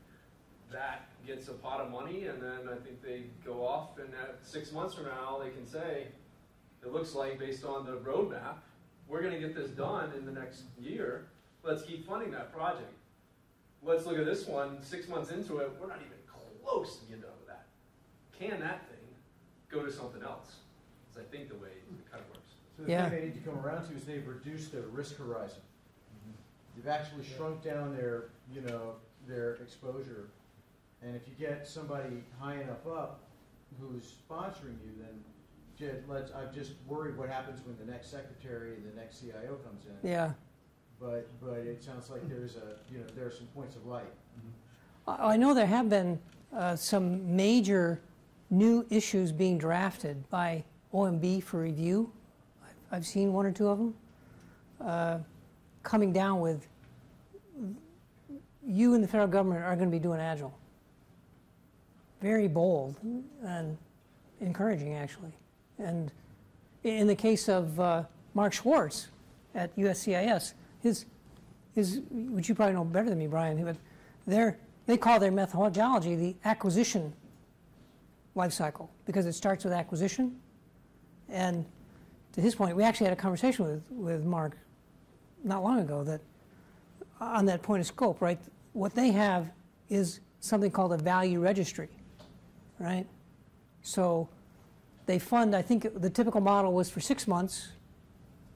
That gets a pot of money, and then I think they go off, and at 6 months from now, they can say, it looks like, based on the roadmap, we're going to get this done in the next year. Let's keep funding that project. Let's look at this one. 6 months into it, we're not even close to getting done with that. Can that thing go to something else? Because I think the way it kind of works. So the thing they need to come around to is they've reduced their risk horizon. They've actually shrunk down their, their exposure. And if you get somebody high enough up who's sponsoring you, then I'm just worried what happens when the next secretary and the next CIO comes in. Yeah. But it sounds like there's there are some points of light. Mm-hmm. I know there have been some major new issues being drafted by OMB for review. I've seen one or two of them coming down with you and the federal government are going to be doing Agile. Very bold and encouraging, actually. And in the case of Mark Schwartz at USCIS, his which you probably know better than me, Brian, but they call their methodology the acquisition life cycle, because it starts with acquisition. And to his point, we actually had a conversation with Mark not long ago that on that point of scope, right? What they have is something called a value registry. Right? So they fund, I think the typical model was for 6 months,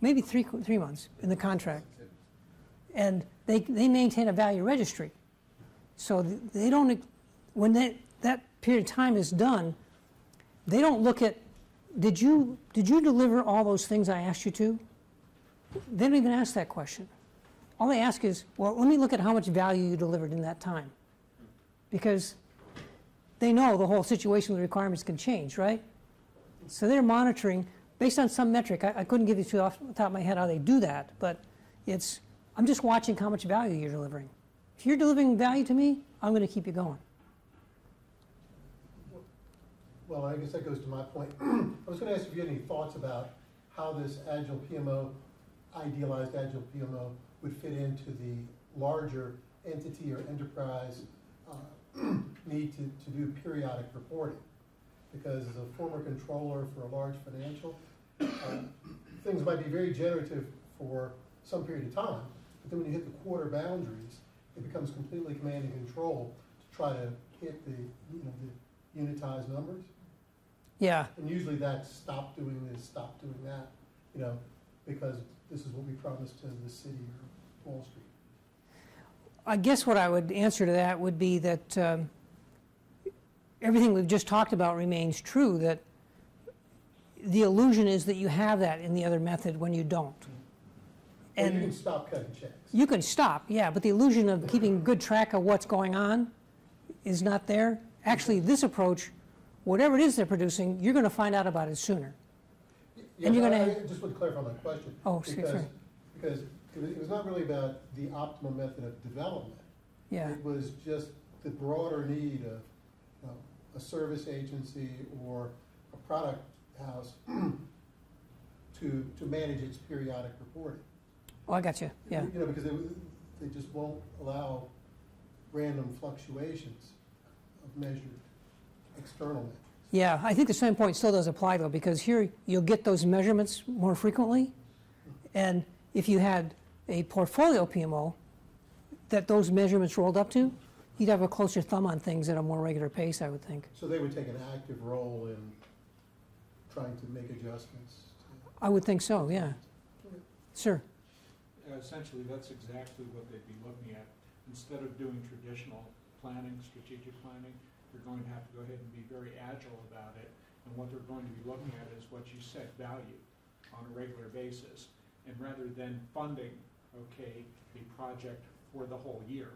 maybe three months in the contract. And they maintain a value registry. So they don't, when that period of time is done, they don't look at, did you deliver all those things I asked you to? They don't even ask that question. All they ask is, well, let me look at how much value you delivered in that time. Because they know the whole situation with requirements can change, right? So they're monitoring based on some metric. I couldn't give you two off the top of my head how they do that, but it's, I'm just watching how much value you're delivering. If you're delivering value to me, I'm going to keep you going. Well, I guess that goes to my point. I was going to ask if you had any thoughts about how this Agile PMO, idealized Agile PMO, would fit into the larger entity or enterprise need to do periodic reporting, because as a former controller for a large financial, things might be very generative for some period of time, but then when you hit the quarter boundaries, it becomes completely command and control to try to hit the unitized numbers. Yeah. And usually that's stop doing this, stop doing that, because this is what we promised to the city or Wall Street. I guess what I would answer to that would be that everything we've just talked about remains true, that the illusion is that you have that in the other method when you don't. And well, you can stop cutting checks. You can stop, yeah, but the illusion of keeping good track of what's going on is not there. Actually, this approach, whatever it is they're producing, you're going to find out about it sooner. Yeah, and you're going to... I just want to clarify my question. Oh, sorry. Because it was not really about the optimal method of development. Yeah. It was just the broader need of a service agency or a product house to manage its periodic reporting. Oh, I got you. Yeah. You know, because they just won't allow random fluctuations of measured external metrics. Yeah, I think the same point still does apply, though, because here you'll get those measurements more frequently. And if you had a portfolio PMO that those measurements rolled up to, you'd have a closer thumb on things at a more regular pace, I would think. So they would take an active role in trying to make adjustments? I would think so, yeah. Sure. Essentially, that's exactly what they'd be looking at. Instead of doing traditional planning, strategic planning, they're going to have to go ahead and be very agile about it. And what they're going to be looking at is what you said, value, on a regular basis. And rather than funding, okay, the project for the whole year,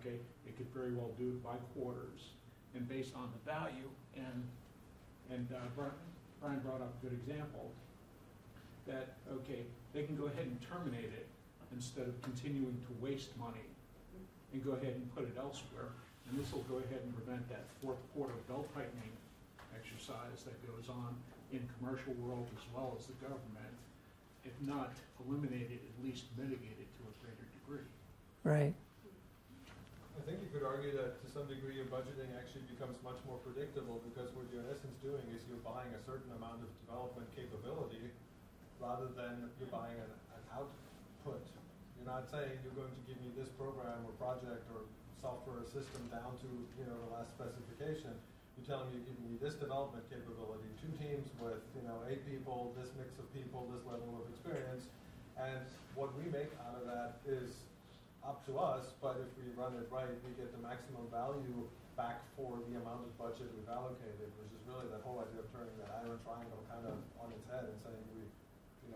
okay, it could very well do it by quarters. And based on the value, and Brian brought up a good example, that, okay, they can go ahead and terminate it instead of continuing to waste money and go ahead and put it elsewhere. And this will go ahead and prevent that fourth quarter belt-tightening exercise that goes on in commercial world as well as the government, if not eliminated, at least mitigated to a greater degree. Right. I think you could argue that to some degree your budgeting actually becomes much more predictable, because what you're in essence doing is you're buying a certain amount of development capability rather than you're buying an output. You're not saying you're going to give me this program or project or software system down to, you know, the last specification. You're telling me you're giving me this development capability, 2 teams with, you know, 8 people, this mix of people, this level of experience, and what we make out of that is up to us. But if we run it right, we get the maximum value back for the amount of budget we've allocated, which is really that whole idea of turning that iron triangle kind of on its head and saying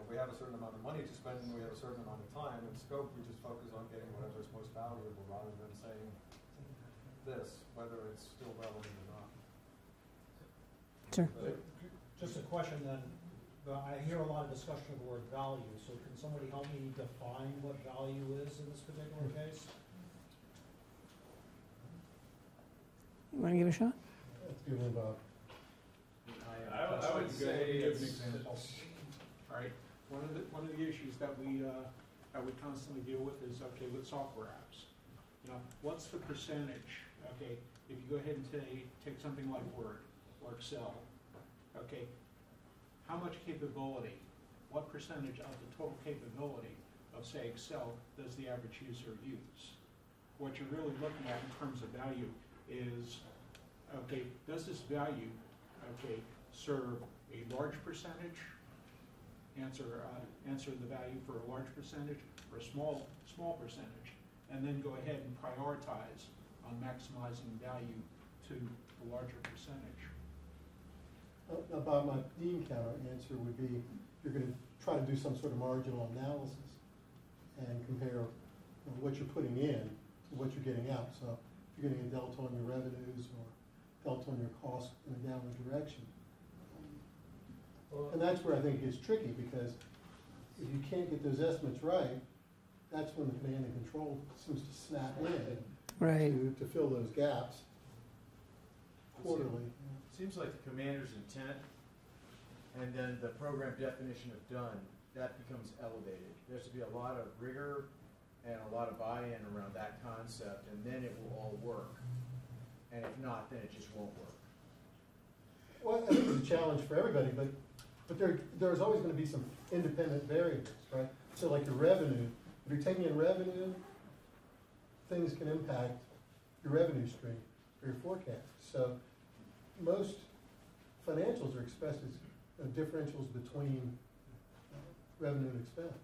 we have a certain amount of money to spend and we have a certain amount of time and scope. We just focus on getting whatever is most valuable rather than saying this, whether it's still relevant or not. Sure. Just a question then. I hear a lot of discussion of the word value, so can somebody help me define what value is in this particular case? You want to give it a shot? Let's give it a I would say it's an example. Right. One of the issues that we constantly deal with is, okay, with software apps, you know, what's the percentage? Okay, if you go ahead and take something like Word or Excel, okay, how much capability? What percentage of the total capability of, say, Excel does the average user use? What you're really looking at in terms of value is, okay, does this value, okay, serve a large percentage? Answer the value for a large percentage or a small percentage, and then go ahead and prioritize on maximizing value to the larger percentage. Now, Bob, my Dean counter answer would be you're going to try to do some sort of marginal analysis and compare, you know, what you're putting in to what you're getting out. So if you're getting a delta on your revenues or delta on your costs in a downward direction. And that's where I think it gets tricky, because if you can't get those estimates right, that's when the command and control seems to snap in, right, to fill those gaps quarterly. It seems like the commander's intent and then the program definition of done, that becomes elevated. There should be a lot of rigor and a lot of buy-in around that concept, and then it will all work. And if not, then it just won't work. Well, I think it's a challenge for everybody, but there's always going to be some independent variables, right? So like your revenue, if you're taking in revenue, things can impact your revenue stream or your forecast. So most financials are expenses, differentials between revenue and expense.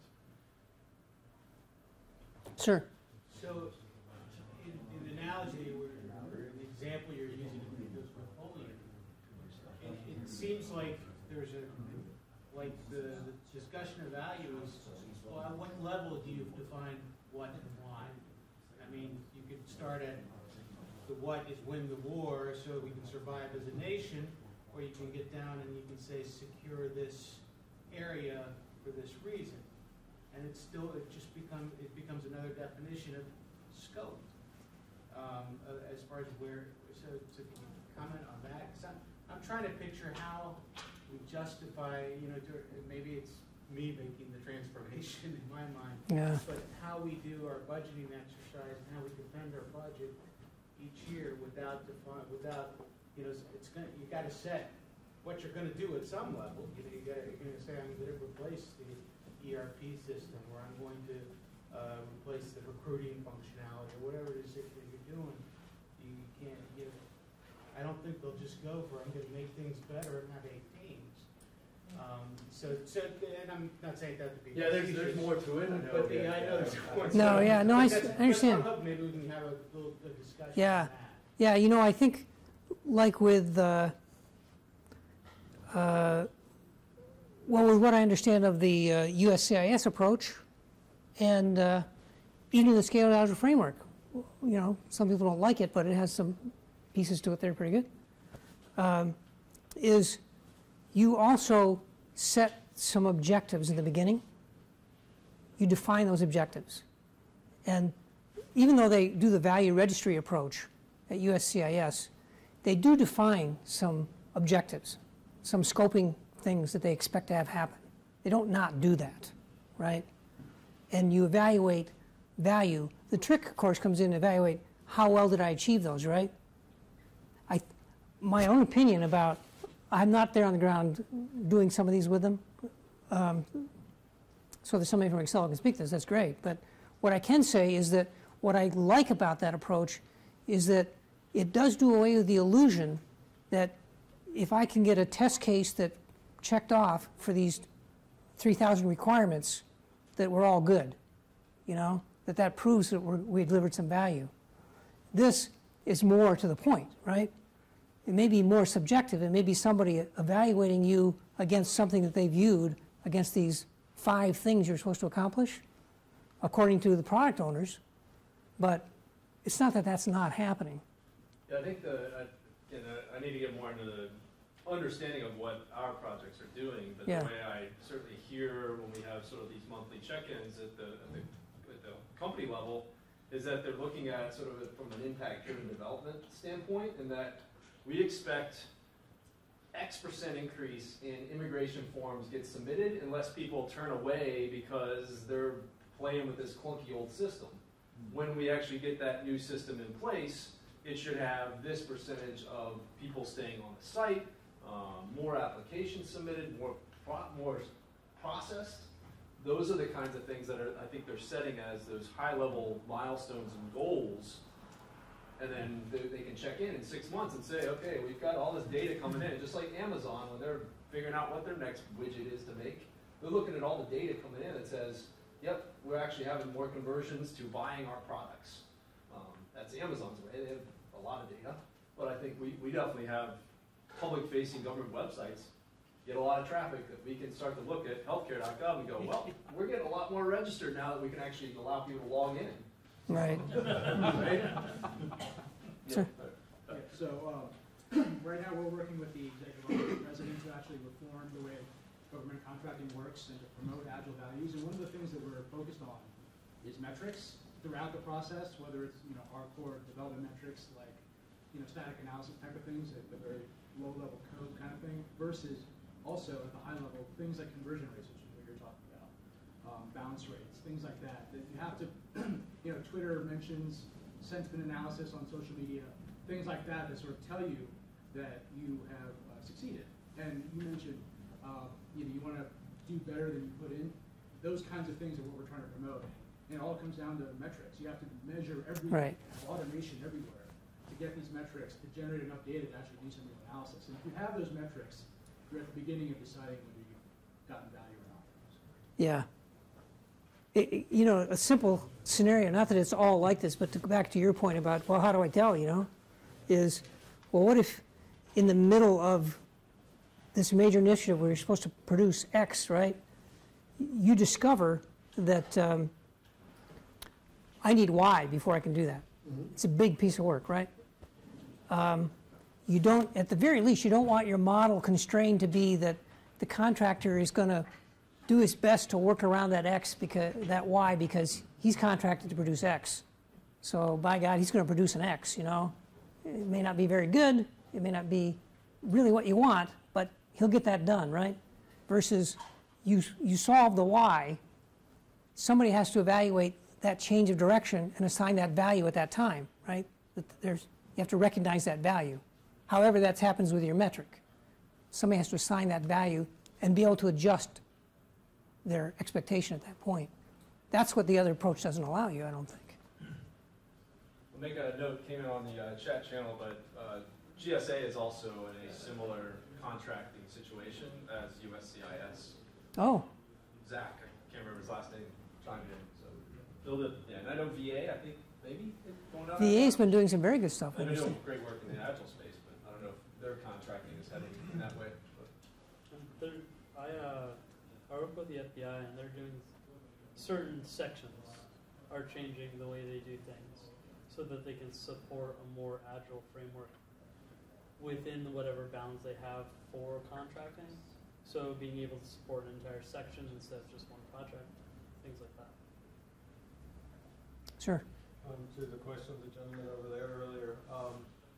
Sure. So in the analogy, or the example you're using, it seems like there's a, like the discussion of value is, well, at what level do you define what and why? I mean, you could start at the what is win the war so we can survive as a nation, or you can get down and you can say secure this area for this reason. And it's still, it becomes another definition of scope as far as where, so can you comment on that? Because I'm trying to picture how we justify, you know, maybe it's me making the transformation in my mind, yeah, but how we do our budgeting exercise and how we defend our budget each year without define, without, you know, it's gonna, you got to set what you're going to do at some level. You know, you're going to say, I'm going to replace the ERP system, or I'm going to replace the recruiting functionality, or whatever it is that you're doing. You can't, you know, I don't think they'll just go for, I'm going to make things better and have a teams. So, and I'm not saying that to be. Yeah, there's more to it. But yeah, I know there's more. No, yeah, no, I understand. Maybe we can have a little discussion. Yeah, yeah, you know, I think like with. Well, with what I understand of the USCIS approach, and even the scaled agile framework, you know, some people don't like it, but it has some pieces to it that are pretty good. Is you also set some objectives in the beginning. You define those objectives, and even though they do the value registry approach at USCIS, they do define some objectives, some scoping things that they expect to have happen. They don't not do that, right? And you evaluate value. The trick, of course, comes in to evaluate how well did I achieve those, right? My own opinion about, I'm not there on the ground doing some of these with them. So there's somebody from Excel who can speak to this, that's great. But what I can say is that what I like about that approach is that it does do away with the illusion that if I can get a test case that checked off for these 3,000 requirements, that we're all good, you know, that proves that we delivered some value. This is more to the point, right? It may be more subjective. It may be somebody evaluating you against something that they viewed against these 5 things you're supposed to accomplish, according to the product owners. But it's not that that's not happening. Yeah, I think I need to get more into the understanding of what our projects are doing, but yeah, the way I certainly hear when we have sort of these monthly check-ins at the company level is that they're looking at sort of from an impact-driven development standpoint, and that we expect X% increase in immigration forms get submitted unless people turn away because they're playing with this clunky old system. When we actually get that new system in place, it should have this percentage of people staying on the site, more applications submitted, more processed. Those are the kinds of things that are, I think they're setting as those high-level milestones and goals, and then they can check in 6 months and say, okay, we've got all this data coming in, just like Amazon, when they're figuring out what their next widget is to make. They're looking at all the data coming in that says, yep, we're actually having more conversions to buying our products. That's Amazon's way. They have a lot of data, but I think we definitely have public-facing government websites get a lot of traffic that we can start to look at healthcare.gov and go, well, we're getting a lot more registered now that we can actually allow people to log in. Right. Right? Sure. Yeah. So right now we're working with the executive office of the president to actually reform the way government contracting works and to promote agile values. And one of the things that we're focused on is metrics throughout the process, whether it's, you know, hardcore development metrics like, you know, static analysis type of things at the very low-level code kind of thing, versus also at the high-level things like conversion rates, which is what you're talking about, bounce rates, things like that. That you have to, you know, Twitter mentions sentiment analysis on social media, things like that that sort of tell you that you have succeeded. And you mentioned, you know, you want to do better than you put in. Those kinds of things are what we're trying to promote. And it all comes down to metrics. You have to measure every automation everywhere to get these metrics to generate enough data to actually do some real analysis. And if you have those metrics, you're at the beginning of deciding whether you've gotten value or not. Yeah. You know, a simple scenario, not that it's all like this, but to go back to your point about, well, how do I tell, you know, is, well, what if in the middle of this major initiative where you're supposed to produce X, right? You discover that I need Y before I can do that. Mm-hmm. It's a big piece of work, right? You don't, at the very least, you don't want your model constrained to be that the contractor is going to do his best to work around that X, because that Y, because he's contracted to produce X. So by God, he's going to produce an X, you know? It may not be very good. It may not be really what you want, but he'll get that done, right? Versus you solve the Y. Somebody has to evaluate that change of direction and assign that value at that time, right? You have to recognize that value. However that happens with your metric. Somebody has to assign that value and be able to adjust their expectation at that point. That's what the other approach doesn't allow you, I don't think. I'll make a note, came in on the chat channel, but GSA is also in a similar contracting situation as USCIS. Oh. Zach, I can't remember his last name, chimed in. So, build it. Yeah, and I know VA, I think, maybe? VA's been doing some very good stuff. They've been doing great work in the Agile space, but I don't know if their contracting is heading in that way. But. I work with the FBI, and they're doing certain sections are changing the way they do things so that they can support a more agile framework within whatever bounds they have for contracting. So being able to support an entire section instead of just one project, things like that. Sure. To the question of the gentleman over there earlier, I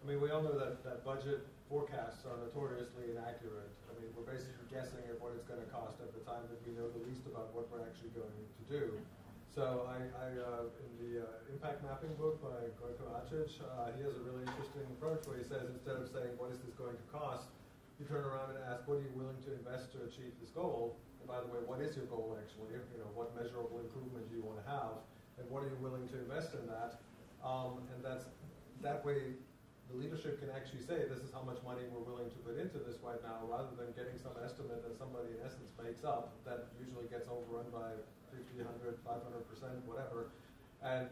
mean, we all know that budget forecasts are notoriously inaccurate. I mean, we're basically guessing at what it's going to cost at the time that we know the least about what we're actually going to do. So in the impact mapping book by Gojko Acic, he has a really interesting approach where he says instead of saying what is this going to cost, you turn around and ask what are you willing to invest to achieve this goal, and by the way, what is your goal actually? You know, what measurable improvement do you want to have, and what are you willing to invest in that? And that way, the leadership can actually say this is how much money we're willing to put into this right now, rather than getting some estimate that somebody in essence makes up that usually gets overrun by 50, 100, 500%, whatever. And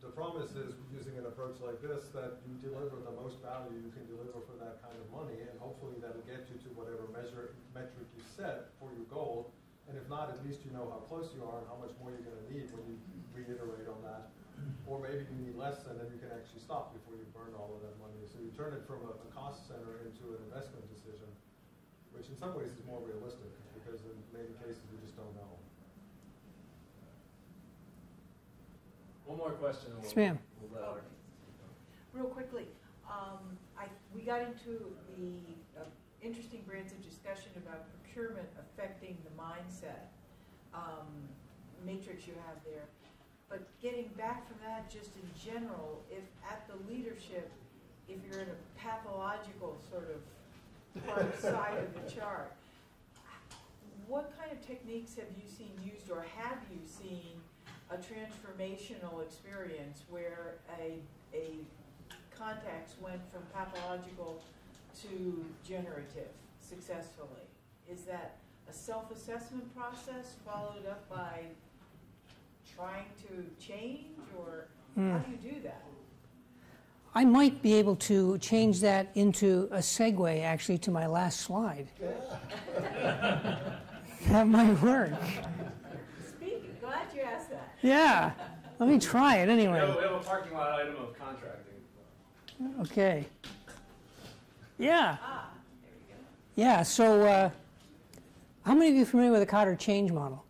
the promise is using an approach like this that you deliver the most value you can deliver for that kind of money, and hopefully that'll get you to whatever metric you set for your goal. And if not, at least you know how close you are and how much more you're going to need when you reiterate on that. Or maybe you need less, and then you can actually stop before you burn all of that money. So you turn it from a cost center into an investment decision, which in some ways is more realistic, because in many cases we just don't know. One more question. Yes, ma'am. Real quickly, we got into the interesting branch of discussion about procurement affecting the mindset matrix you have there. But getting back from that, just in general, if at the leadership, if you're in a pathological sort of side of the chart, what kind of techniques have you seen used, or have you seen a transformational experience where a context went from pathological to generative successfully? Is that a self-assessment process followed up by trying to change, or how do you do that? I might be able to change that into a segue, actually, to my last slide. Have my work. Speaking, glad you asked that. Yeah, let me try it anyway. No, we have a parking lot item of contracting. Okay. Yeah. Ah, there we go. Yeah. So, how many of you are familiar with the Kotter change model?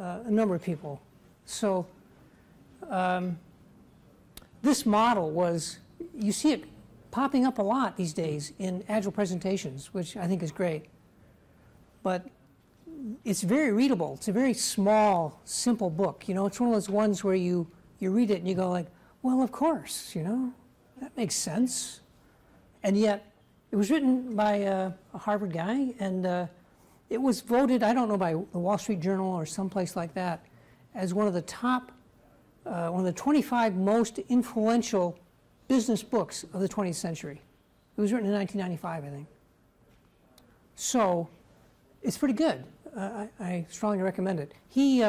A number of people. So this model was, you see it popping up a lot these days in Agile presentations, which I think is great. But it's very readable. It's a very small, simple book. You know, it's one of those ones where you read it and you go like, well, of course, you know, that makes sense. And yet, it was written by a Harvard guy, and it was voted, I don't know, by the Wall Street Journal or someplace like that, as one of the top, one of the 25 most influential business books of the 20th century. It was written in 1995, I think. So it's pretty good. I strongly recommend it. He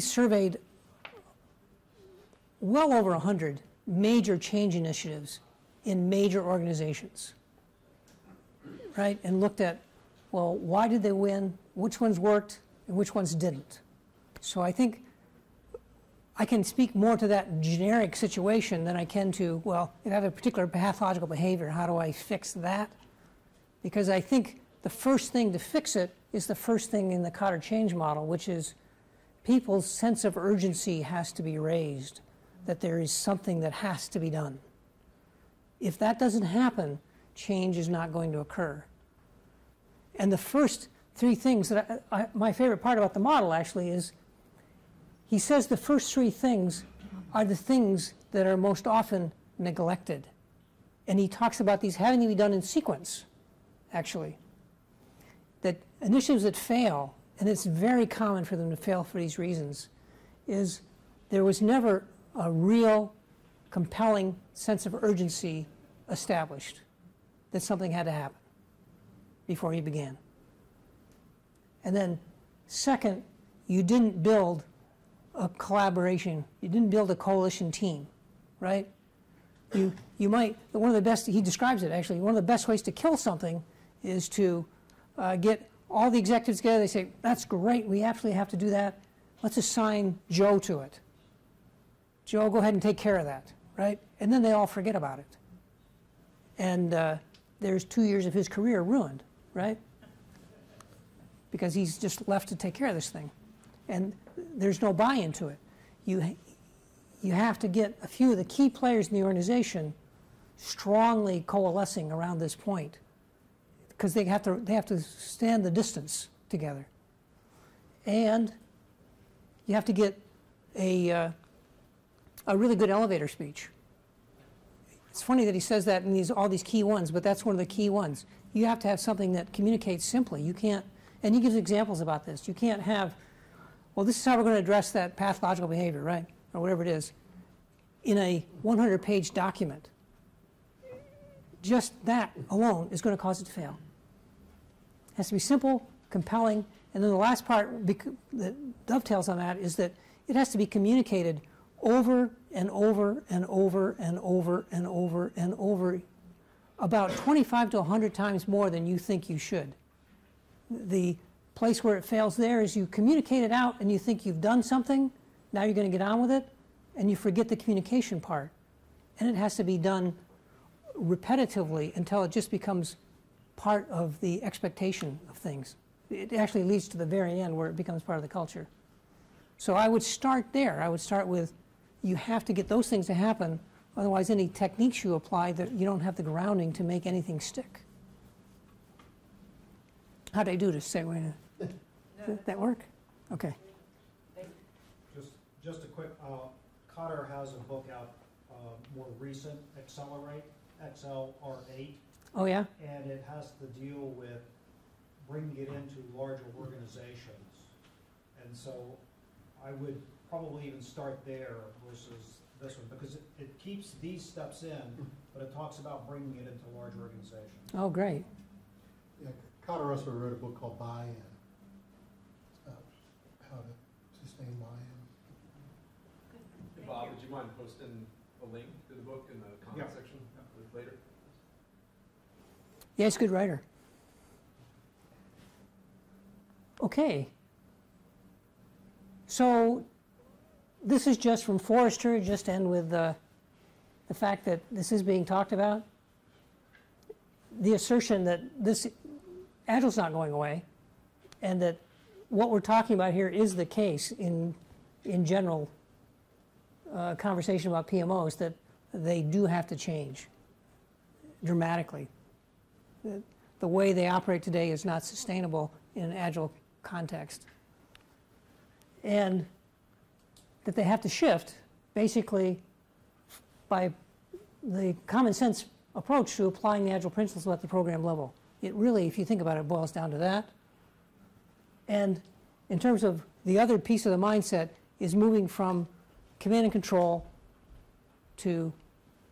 surveyed well over 100 major change initiatives in major organizations, right? And looked at, well, why did they win? Which ones worked and which ones didn't? So I think I can speak more to that generic situation than I can to, well, if I have a particular pathological behavior, how do I fix that? Because I think the first thing to fix it is the first thing in the Kotter change model, which is people's sense of urgency has to be raised, that there is something that has to be done. If that doesn't happen, change is not going to occur. And the first three things that my favorite part about the model actually is he says the first three things are the things that are most often neglected. And he talks about these having to be done in sequence, actually. That initiatives that fail, and it's very common for them to fail for these reasons, is there was never a real compelling sense of urgency established that something had to happen before you began. And then second, you didn't build a collaboration. You didn't build a coalition team, right? You might, one of the best, he describes it actually, one of the best ways to kill something is to get all the executives together. They say, that's great, we actually have to do that. Let's assign Joe to it. Joe, go ahead and take care of that, right? And then they all forget about it. And there's 2 years of his career ruined, right? Because he's just left to take care of this thing. And there's no buy-in to it. You have to get a few of the key players in the organization strongly coalescing around this point, because they have to stand the distance together. And you have to get a really good elevator speech. It's funny that he says that in all these key ones, but that's one of the key ones. You have to have something that communicates simply. You can't, and he gives examples about this. You can't have, well, this is how we're going to address that pathological behavior, right? Or whatever it is, in a 100-page document. Just that alone is going to cause it to fail. It has to be simple, compelling, and then the last part that dovetails on that is that it has to be communicated over and over and over and over and over and over about 25 to 100 times more than you think you should. The place where it fails there is you communicate it out and you think you've done something, now you're going to get on with it, and you forget the communication part. And it has to be done repetitively until it just becomes part of the expectation of things. It actually leads to the very end where it becomes part of the culture. So I would start there. I would start with you have to get those things to happen, otherwise any techniques you apply, that you don't have the grounding to make anything stick. How'd I do to segue into? Did that work? Okay. Just a quick, Kotter has a book out, more recent, Accelerate, XLR8. Oh, yeah? And it has to deal with bringing it into larger organizations. And so I would probably even start there versus this one, because it keeps these steps in, but it talks about bringing it into larger organizations. Oh, great. Yeah, Kotter also wrote a book called Buy-In. How to sustain buy-in. Hey, Bob, would you mind posting a link to the book in the comment section later? Yeah, he's a good writer. Okay. So this is just from Forrester, just end with the fact that this is being talked about. The assertion that this Agile's not going away, and that what we're talking about here is the case in general conversation about PMOs, that they do have to change dramatically. The way they operate today is not sustainable in an Agile context. And that they have to shift, basically, by the common sense approach to applying the Agile principles at the program level. It really, if you think about it, boils down to that. And in terms of the other piece of the mindset is moving from command and control to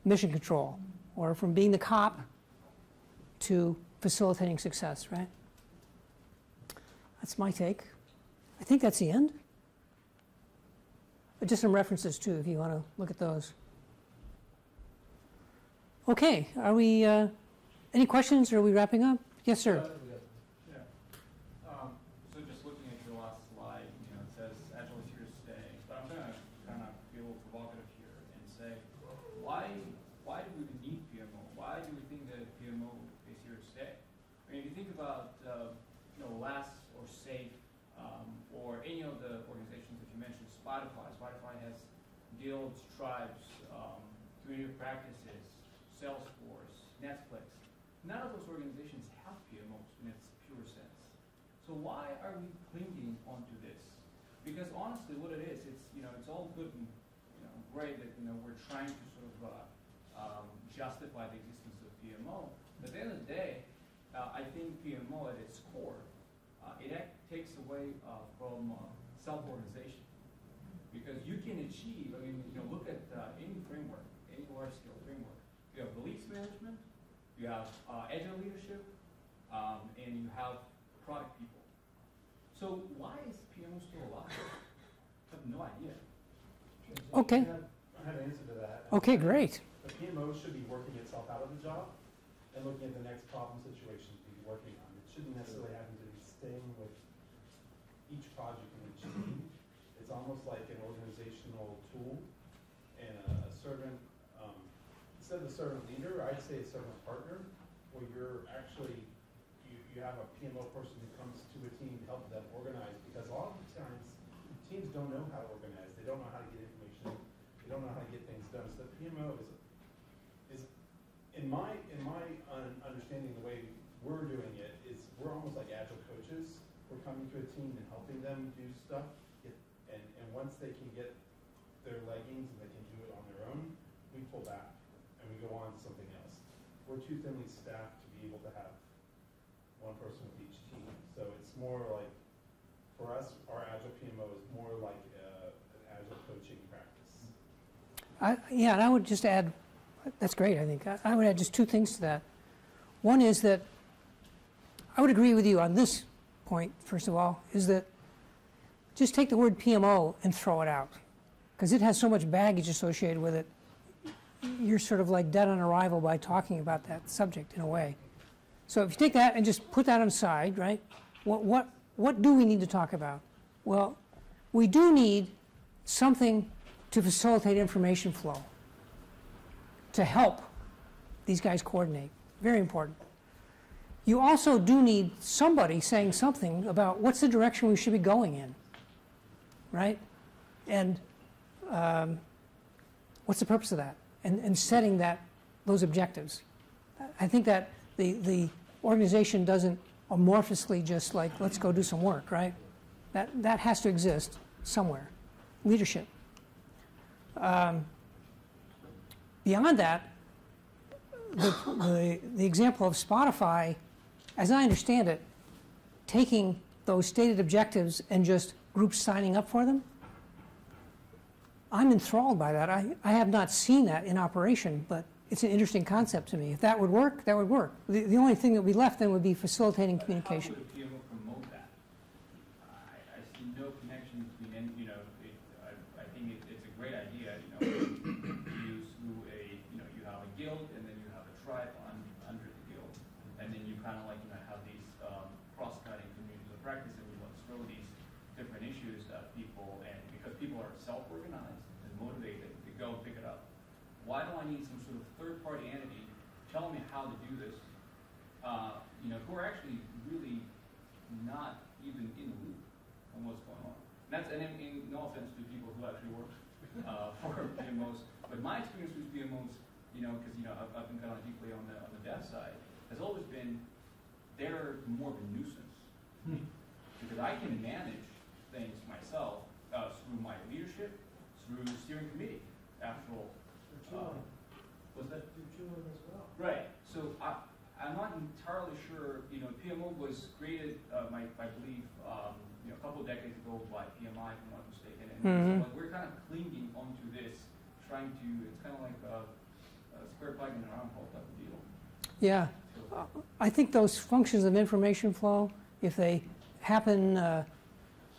mission control, or from being the cop to facilitating success, right? That's my take. I think that's the end. But just some references, too, if you want to look at those. Okay, are we, any questions, or are we wrapping up? Yes, sir. So just looking at your last slide, you know, it says Agile is here to stay, but I'm going to kind of feel provocative here and say, why do we need PMO? Why do we think that PMO is here to stay? I mean, if you think about, you know, LAS or SAFe, or any of the organizations that you mentioned, Spotify has guilds, tribes, community practices, Salesforce, Netflix. None of those organizations have PMOs in its pure sense. So why are we clinging onto this? Because honestly, what it is, it's, you know, it's all good and, you know, great that, you know, we're trying to sort of justify the existence of PMO. But at the end of the day, I think PMO at its core, it takes away from self-organization. Because you can achieve, I mean, you know, look at any framework, any large-scale framework. You have release management, you have agile leadership, and you have product people. So why is PMO still alive? I have no idea. Okay. I have an answer to that. Okay, great. The PMO should be working itself out of the job and looking at the next problem situation to be working on. It shouldn't necessarily happen to be staying with each project and each team. It's almost like an organizational tool and a servant, instead of a servant leader, I'd say a servant partner, where you're actually, you have a PMO person who comes to a team to help them organize, because a lot of the times, teams don't know how to organize, they don't know how to get information, they don't know how to get things done, so the PMO is in my understanding, the way we're doing it is we're almost like agile coaches. We're coming to a team and helping them do stuff. And once they can get their leggings and they can do it on their own, we pull back and we go on to something else. We're too thinly staffed to be able to have one person with each team. So it's more like, for us, our Agile PMO is more like an Agile coaching practice. Yeah, and I would just add, that's great, I think. I would add just two things to that. One is that I would agree with you on this point, first of all, is that just take the word PMO and throw it out, because it has so much baggage associated with it. You're sort of like dead on arrival by talking about that subject in a way. So if you take that and just put that on the side, right? What do we need to talk about? Well, we do need something to facilitate information flow, to help these guys coordinate. Very important. You also do need somebody saying something about what's the direction we should be going in. Right? And what's the purpose of that? And setting those objectives. I think that the organization doesn't amorphously just like, let's go do some work, right? That has to exist somewhere. Leadership. Beyond that, the example of Spotify, as I understand it, taking those stated objectives and just groups signing up for them, I'm enthralled by that. I have not seen that in operation, but it's an interesting concept to me. If that would work, that would work. The only thing that would be left then would be facilitating communication. How would the PMO promote that? I see no connection between any, you know, I think it's a great idea, you know, you have a guild and then you have a tribe under the guild, and then you kind of like, you know, have these cross-cutting communities of practice, and we want to throw these different issues at people, and because people are self-organized and motivated to go pick it up. Why do I need some sort of third-party entity telling me how to do this? You know, who are actually really not even in the loop on what's going on. And that's, and in no offense to people who actually work for PMOs, but my experience with PMOs, you know, because, you know, I've been kind of deeply on the dev side, has always been they're more of a nuisance because I can manage things myself through my leadership, through the steering committee, after all. Was that children as well? Right. So I'm not entirely sure, you know, PMO was created, I believe, you know, a couple of decades ago by PMI, if I'm not mistaken. And so we're kind of clinging onto this, trying to, it's kind of like a square peg in a round hole type of deal. Yeah. So, I think those functions of information flow, if they happen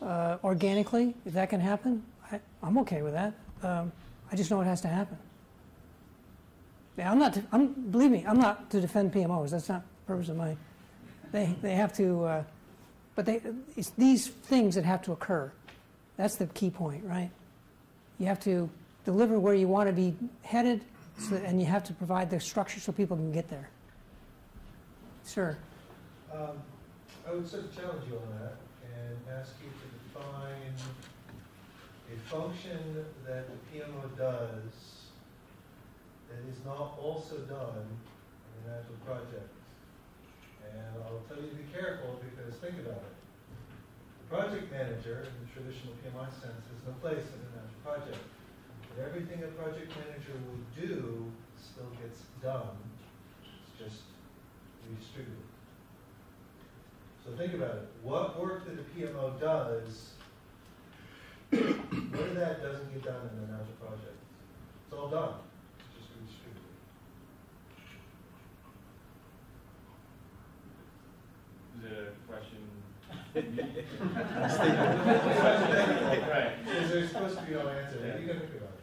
organically, if that can happen, I'm okay with that. I just know it has to happen. Yeah, believe me, I'm not to defend PMOs. That's not the purpose of my. They have to, it's these things that have to occur. That's the key point, right? You have to deliver where you want to be headed, so that, and you have to provide the structure so people can get there. Sure. I would sort of challenge you on that and ask you to define a function that the PMO does that is not also done in an Agile project. And I'll tell you to be careful, because think about it. The project manager, in the traditional PMI sense, is no place in an Agile project. But everything a project manager will do still gets done. It's just redistributed. So think about it. What work that a PMO does, what of that doesn't get done in an Agile project? It's all done. Is it a question? Right. Is there supposed to be no answer? Yeah. You got to think about it.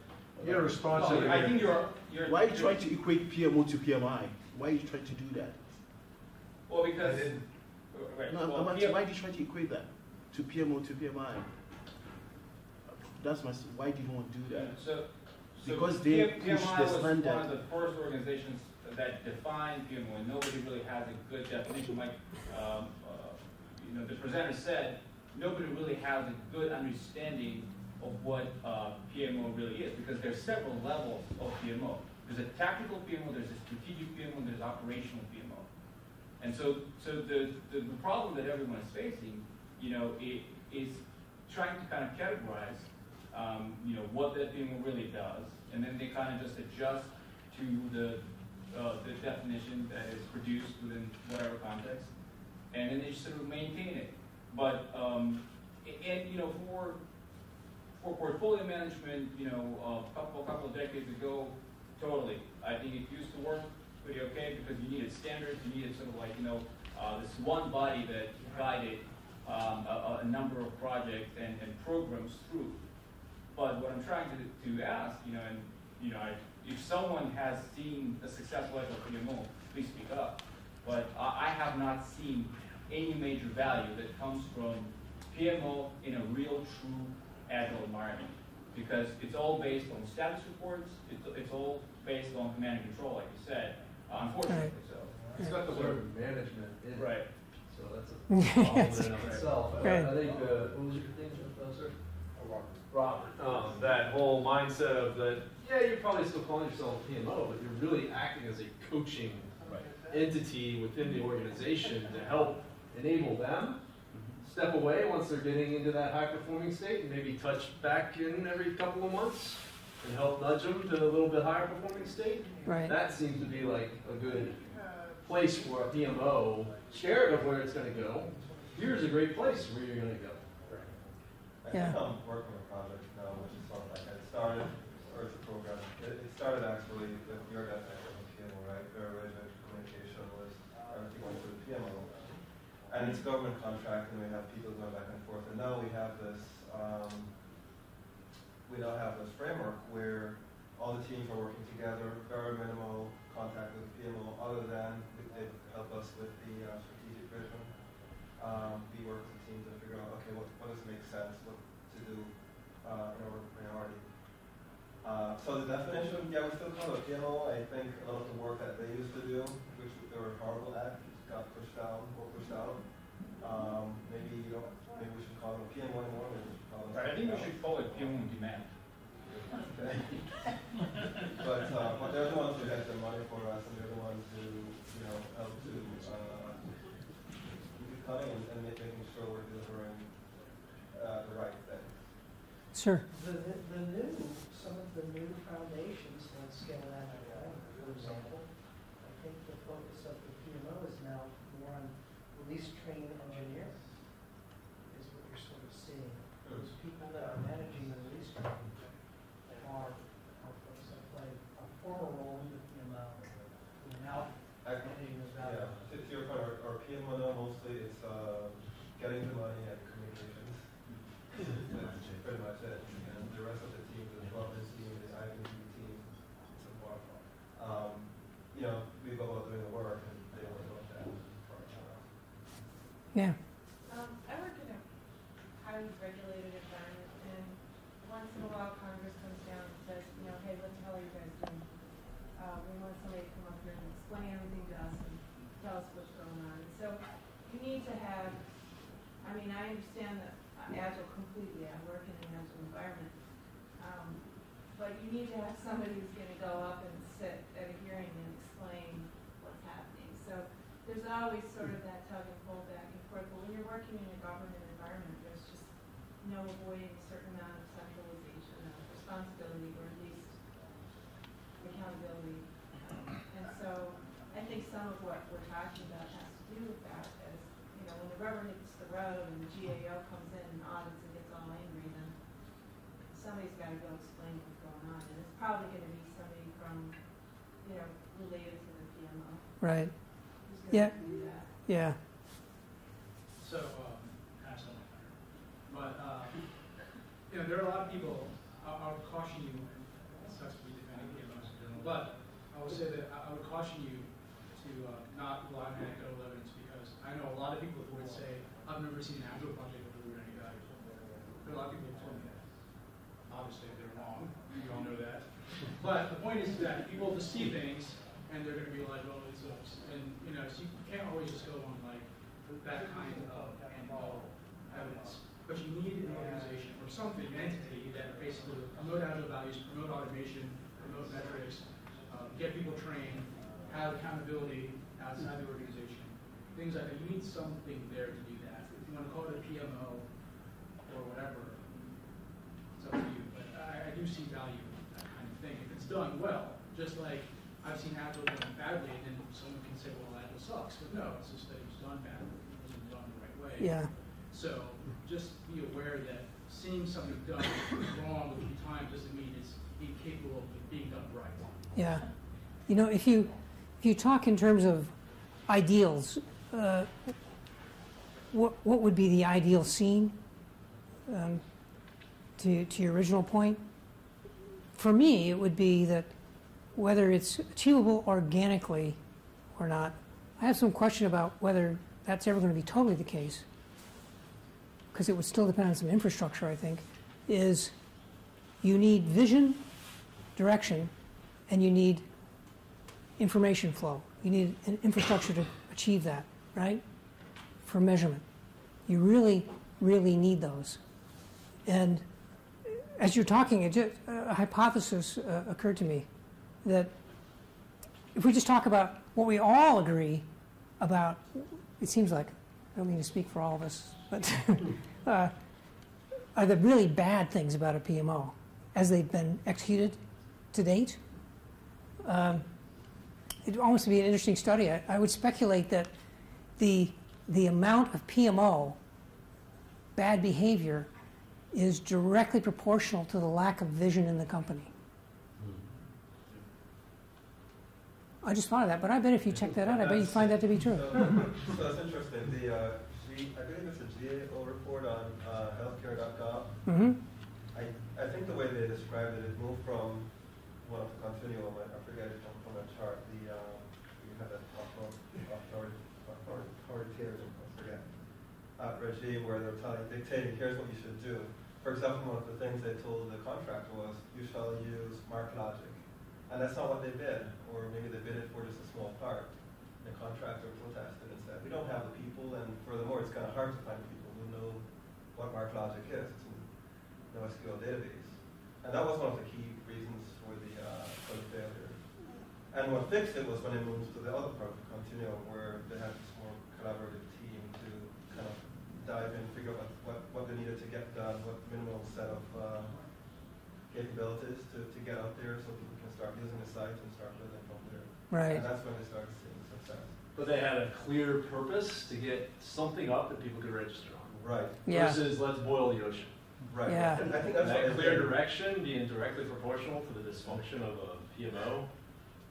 Your response. Oh, I think you're why are you trying to equate PMO to PMI? Why are you trying to do that? Well, because. Right. No, well, why do you try to equate that to PMO to PMI? That's my. Why do you want to do that? So because they push the standard. PMI was one of the first organizations that define PMO, and nobody really has a good definition. Like the presenter said, nobody really has a good understanding of what PMO really is, because there's several levels of PMO. There's a tactical PMO, there's a strategic PMO, and there's operational PMO. And so the problem that everyone is facing, is trying to kind of categorize, what that PMO really does, and then they kind of just adjust to the definition that is produced within whatever context, and then they just sort of maintain it. But for portfolio management, a couple of decades ago, totally, I think it used to work pretty okay, because you needed standards, you needed sort of like this one body that guided a number of projects and programs through. But what I'm trying to ask, if someone has seen a successful Agile PMO, please speak up. But I have not seen any major value that comes from PMO in a real, true Agile environment, because it's all based on status reports. It's all based on command and control, like you said. Unfortunately, so it's got the word management in. Right. So that's a problem in itself. Right. I think what was your name, sir? Robert. That whole mindset of that. Yeah, you're probably still calling yourself a PMO, but you're really acting as a coaching entity within the organization to help enable them step away once they're getting into that high-performing state, and maybe touch back in every couple of months and help nudge them to a little bit higher-performing state. Right. That seems to be like a good place for a PMO, scared of where it's going to go. Here's a great place where you're going to go. Right. Yeah. I think I'm working on a project now, which is something like that started. Program. It started actually with your definition of PMO, right? Their original communication was everything went through PMO. And it's government contract, and we have people going back and forth. And now we have this, we now have this framework where all the teams are working together, very minimal contact with PMO, other than they help us with the strategic vision. We work as a team to figure out, okay, what does make sense, what to do in order to priority. So the definition, yeah, we still call it PMO. I think a lot of the work that they used to do, which they were horrible at, got pushed down or pushed out. Maybe we should call it a PMO anymore. Maybe we should call it right, I think we should call it PMO on demand. Okay. But they're the ones who get the money for us, and they're the ones who help to keep coming and making sure we're delivering the right thing. Sure. Some of the new foundations on scale agile, for example, I think the focus of the PMO is now more on release train engineer, is what you're sort of seeing. Those people that are managing the release train are folks that play a former role in the PMO, who are now managing the value. Yeah, to your point, our PMO now mostly is getting the money and communications. That's pretty much it. And the rest of the team, the development team, the IVD team, it's a waterfall. Yeah. I work in a highly regulated environment, and once in a while Congress comes down and says, you know, hey, what the hell are you guys doing? We want somebody to come up here and explain everything to us and tell us what's going on. And so you need to have, I mean, I understand that Agile completely. I work in an Agile environment. But you need to have somebody who's going to go up and sit at a hearing and explain what's happening. So there's always sort of that tug and pull back and forth. But when you're working in a government environment, there's just no avoiding a certain amount of centralization of responsibility, or at least accountability. And so I think some of what we're talking about has to do with that. As you know, when the rubber hits the road and the GAO comes in and audits and gets all angry, then somebody's got to go explain what's going on. And it's probably going to be somebody from, you know, related to the PMO. Right. Yeah. Yeah. So, you know, there are a lot of people. I would caution you. It sucks to be defending PMOs in general, but I would say that I would caution you to not rely on anecdotal evidence, because I know a lot of people who would say, "I've never seen an Agile project deliver any value." There are a lot of people who told me that. Obviously, they're wrong. You all know that. But the point is that people will see things, and they're going to be like, "Well, it's us." And you know, so you can't always just go on like that kind of evidence. But you need an organization or something, an entity that basically promote Agile values, promote automation, promote metrics, get people trained, have accountability outside the organization, things like that. You need something there to do that. If you want to call it a PMO or whatever, it's up to you. But I do see value in that kind of thing if it's done well. Just like I've seen Agile done badly, and then someone can say, well, Agile sucks. But no, it's just that it was done badly. It wasn't done the right way. Yeah. So just be aware that seeing something done wrong with time doesn't mean it's incapable of being done right. Yeah. You know, if you talk in terms of ideals, what would be the ideal scene? To your original point, for me, it would be that, whether it's achievable organically or not, I have some question about whether that's ever going to be totally the case, because it would still depend on some infrastructure, I think, is you need vision, direction, and you need information flow. You need an infrastructure to achieve that, right? For measurement. You really, really need those. And as you're talking, a hypothesis occurred to me. That if we just talk about what we all agree about, it seems like, I don't mean to speak for all of us, but are the really bad things about a PMO as they've been executed to date? It'd almost be an interesting study. I would speculate that the amount of PMO bad behavior is directly proportional to the lack of vision in the company. I just thought of that, but I bet if you check that out, I bet you find that to be true. So that's interesting. The I believe it's a GAO report on healthcare.gov. Mm-hmm. I think the way they described it, it moved from one of the continuum. I forget it from that chart. The you had that authoritarian regime where they're telling, dictating, here's what you should do. For example, one of the things they told the contract was, you shall use MarkLogic. And that's not what they bid, or maybe they bid it for just a small part. The contractor protested and said, we don't have the people, and furthermore, it's kind of hard to find people who know what MarkLogic is. It's a NoSQL database. And that was one of the key reasons for the failure. And what fixed it was when it moved to the other part of the continuum, where they had this more collaborative team to kind of dive in, figure out what they needed to get done, what minimal set of capabilities to get out there so people can start using the site and start building from there. Right. And that's when they started seeing success. But they had a clear purpose to get something up that people could register on. Right. Yeah. Versus let's boil the ocean. Right. Yeah. And I think that's that clear direction being directly proportional to the dysfunction of a PMO.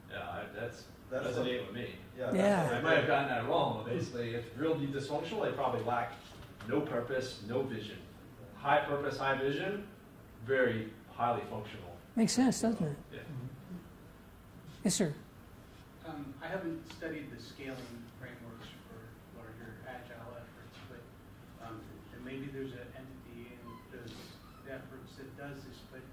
Yeah, that doesn't aim with me. Yeah. I might have gotten that wrong, but basically, if it's really dysfunctional, they probably lack no purpose, no vision. High purpose, high vision, very highly functional. Makes sense, doesn't it? Yeah. Yes, sir. I haven't studied the scaling frameworks for larger Agile efforts, maybe there's an entity in those efforts that does this, but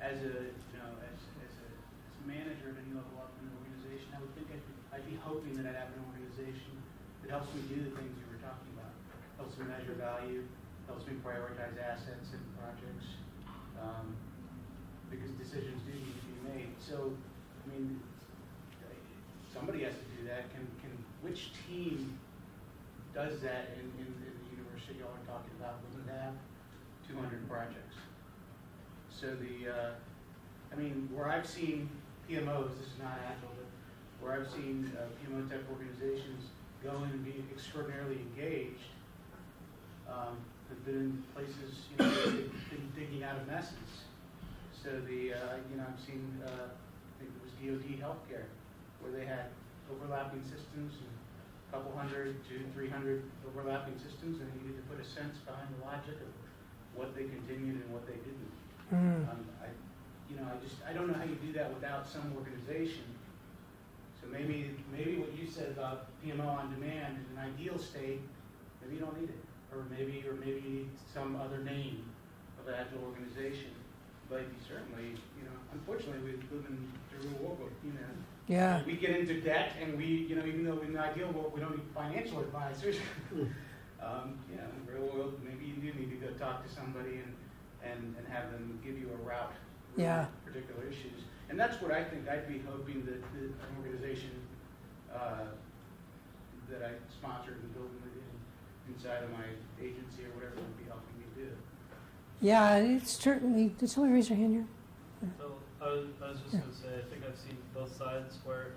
as a, you know, as a manager at any level up in an organization, I would think I'd be hoping that I'd have an organization that helps me do the things you were talking about, helps me measure value, helps me prioritize assets and projects, because decisions do need to be made. So, I mean, somebody has to do that. Can which team does that in the university y'all are talking about? Wouldn't have 200 projects. So the, I mean, where I've seen PMOs, this is not Agile, but where I've seen PMO type organizations go in and be extraordinarily engaged, have been in places, you know, they've been digging out of messes. So the, you know, I've seen, I think it was DoD healthcare, where they had overlapping systems, and a couple hundred to 300 overlapping systems, and they needed to put a sense behind the logic of what they continued and what they didn't. Mm. You know, I don't know how you do that without some organization. So maybe what you said about PMO on demand in an ideal state, maybe you don't need it, or maybe you need some other name of an Agile organization. But you certainly, you know, unfortunately, we live in the real world, you know. Yeah. We get into debt, and we, you know, even though in the ideal world we don't need financial advisors, you know, in the real world, maybe you do need to go talk to somebody and have them give you a route for particular issues. And that's what I think I'd be hoping that an organization that I sponsored and built inside of my agency or whatever would be helping me do. Yeah, it's certainly. Did someone raise their hand here? Yeah. So I was just going to say, I think I've seen both sides where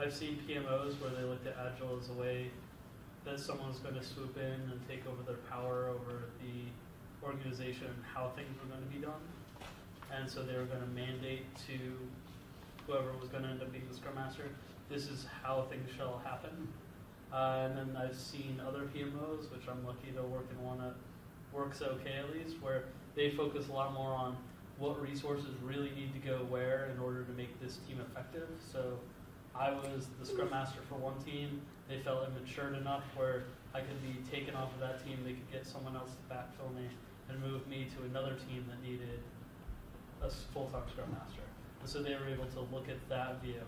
I've seen PMOs where they looked at Agile as a way that someone's going to swoop in and take over their power over the organization and how things were going to be done. And so they were going to mandate to whoever was going to end up being the Scrum Master, this is how things shall happen. And then I've seen other PMOs, which I'm lucky to work in one that works okay at least, where they focus a lot more on what resources really need to go where in order to make this team effective. So I was the Scrum Master for one team. They felt immature enough where I could be taken off of that team. They could get someone else to backfill me and move me to another team that needed a full-time Scrum Master. And so they were able to look at that view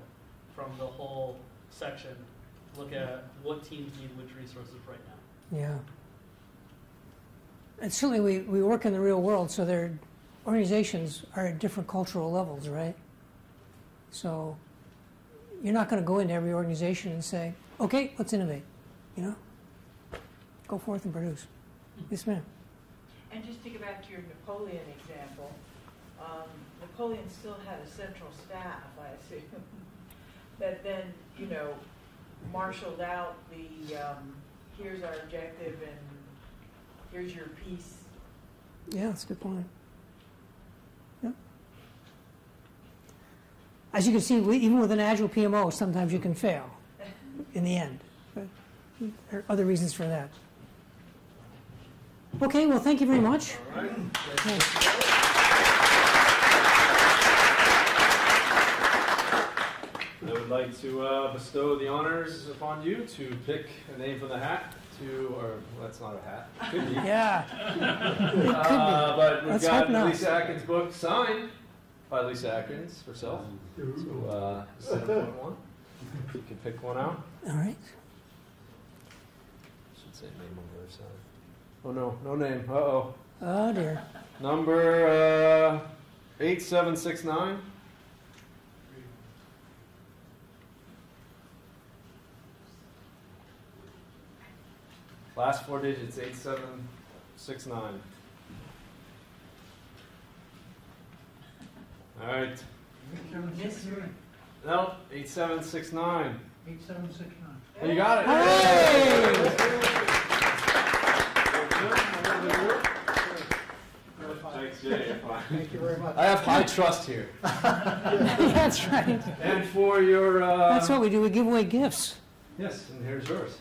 from the whole section, look at what teams need which resources right now. Yeah. And certainly we work in the real world, so their organizations are at different cultural levels, right? So you're not going to go into every organization and say, okay, let's innovate, you know? Go forth and produce. Yes, ma'am. And just to get back to your Napoleon example, Napoleon still had a central staff, I assume, that then, you know, marshaled out the, here's our objective and here's your piece. Yeah, that's a good point. Yeah. As you can see, even with an Agile PMO, sometimes you can fail in the end. But there are other reasons for that. Okay, well, thank you very much. All right. I would like to bestow the honors upon you to pick a name from the hat. Or well, that's not a hat. It could be. Yeah. It could be. But we've got Lisa Atkins' book signed by Lisa Atkins herself. So 7.1. You can pick one out. All right. Should say name on the other side. Oh no, no name. Uh oh. Oh dear. Number 8769. Last four digits, 8769. All right. 8769. No, 8769. 8769. Hey, you got it. Hey! Thank you very much. I have high trust here. That's right. And for your. That's what we do. We give away gifts. Yes, and here's yours.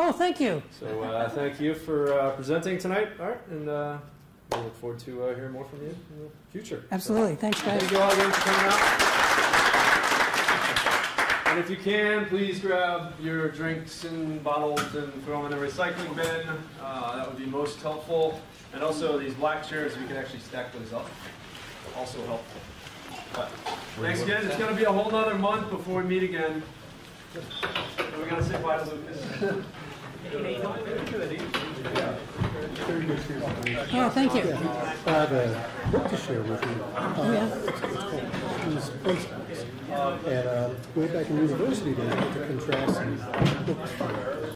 Oh, thank you. So thank you for presenting tonight, Art, and we look forward to hearing more from you in the future. Absolutely. So, thanks, guys. Thank you all again for coming out. And if you can, please grab your drinks and bottles and throw them in the recycling bin. That would be most helpful. And also these black chairs, we can actually stack those up. Also helpful. But thanks again. It's going to be a whole other month before we meet again. We're going to say bye to Lucas. Oh, thank you. I have a book to share with you. It's called Space Books. At way back in university, they had to contrast these books.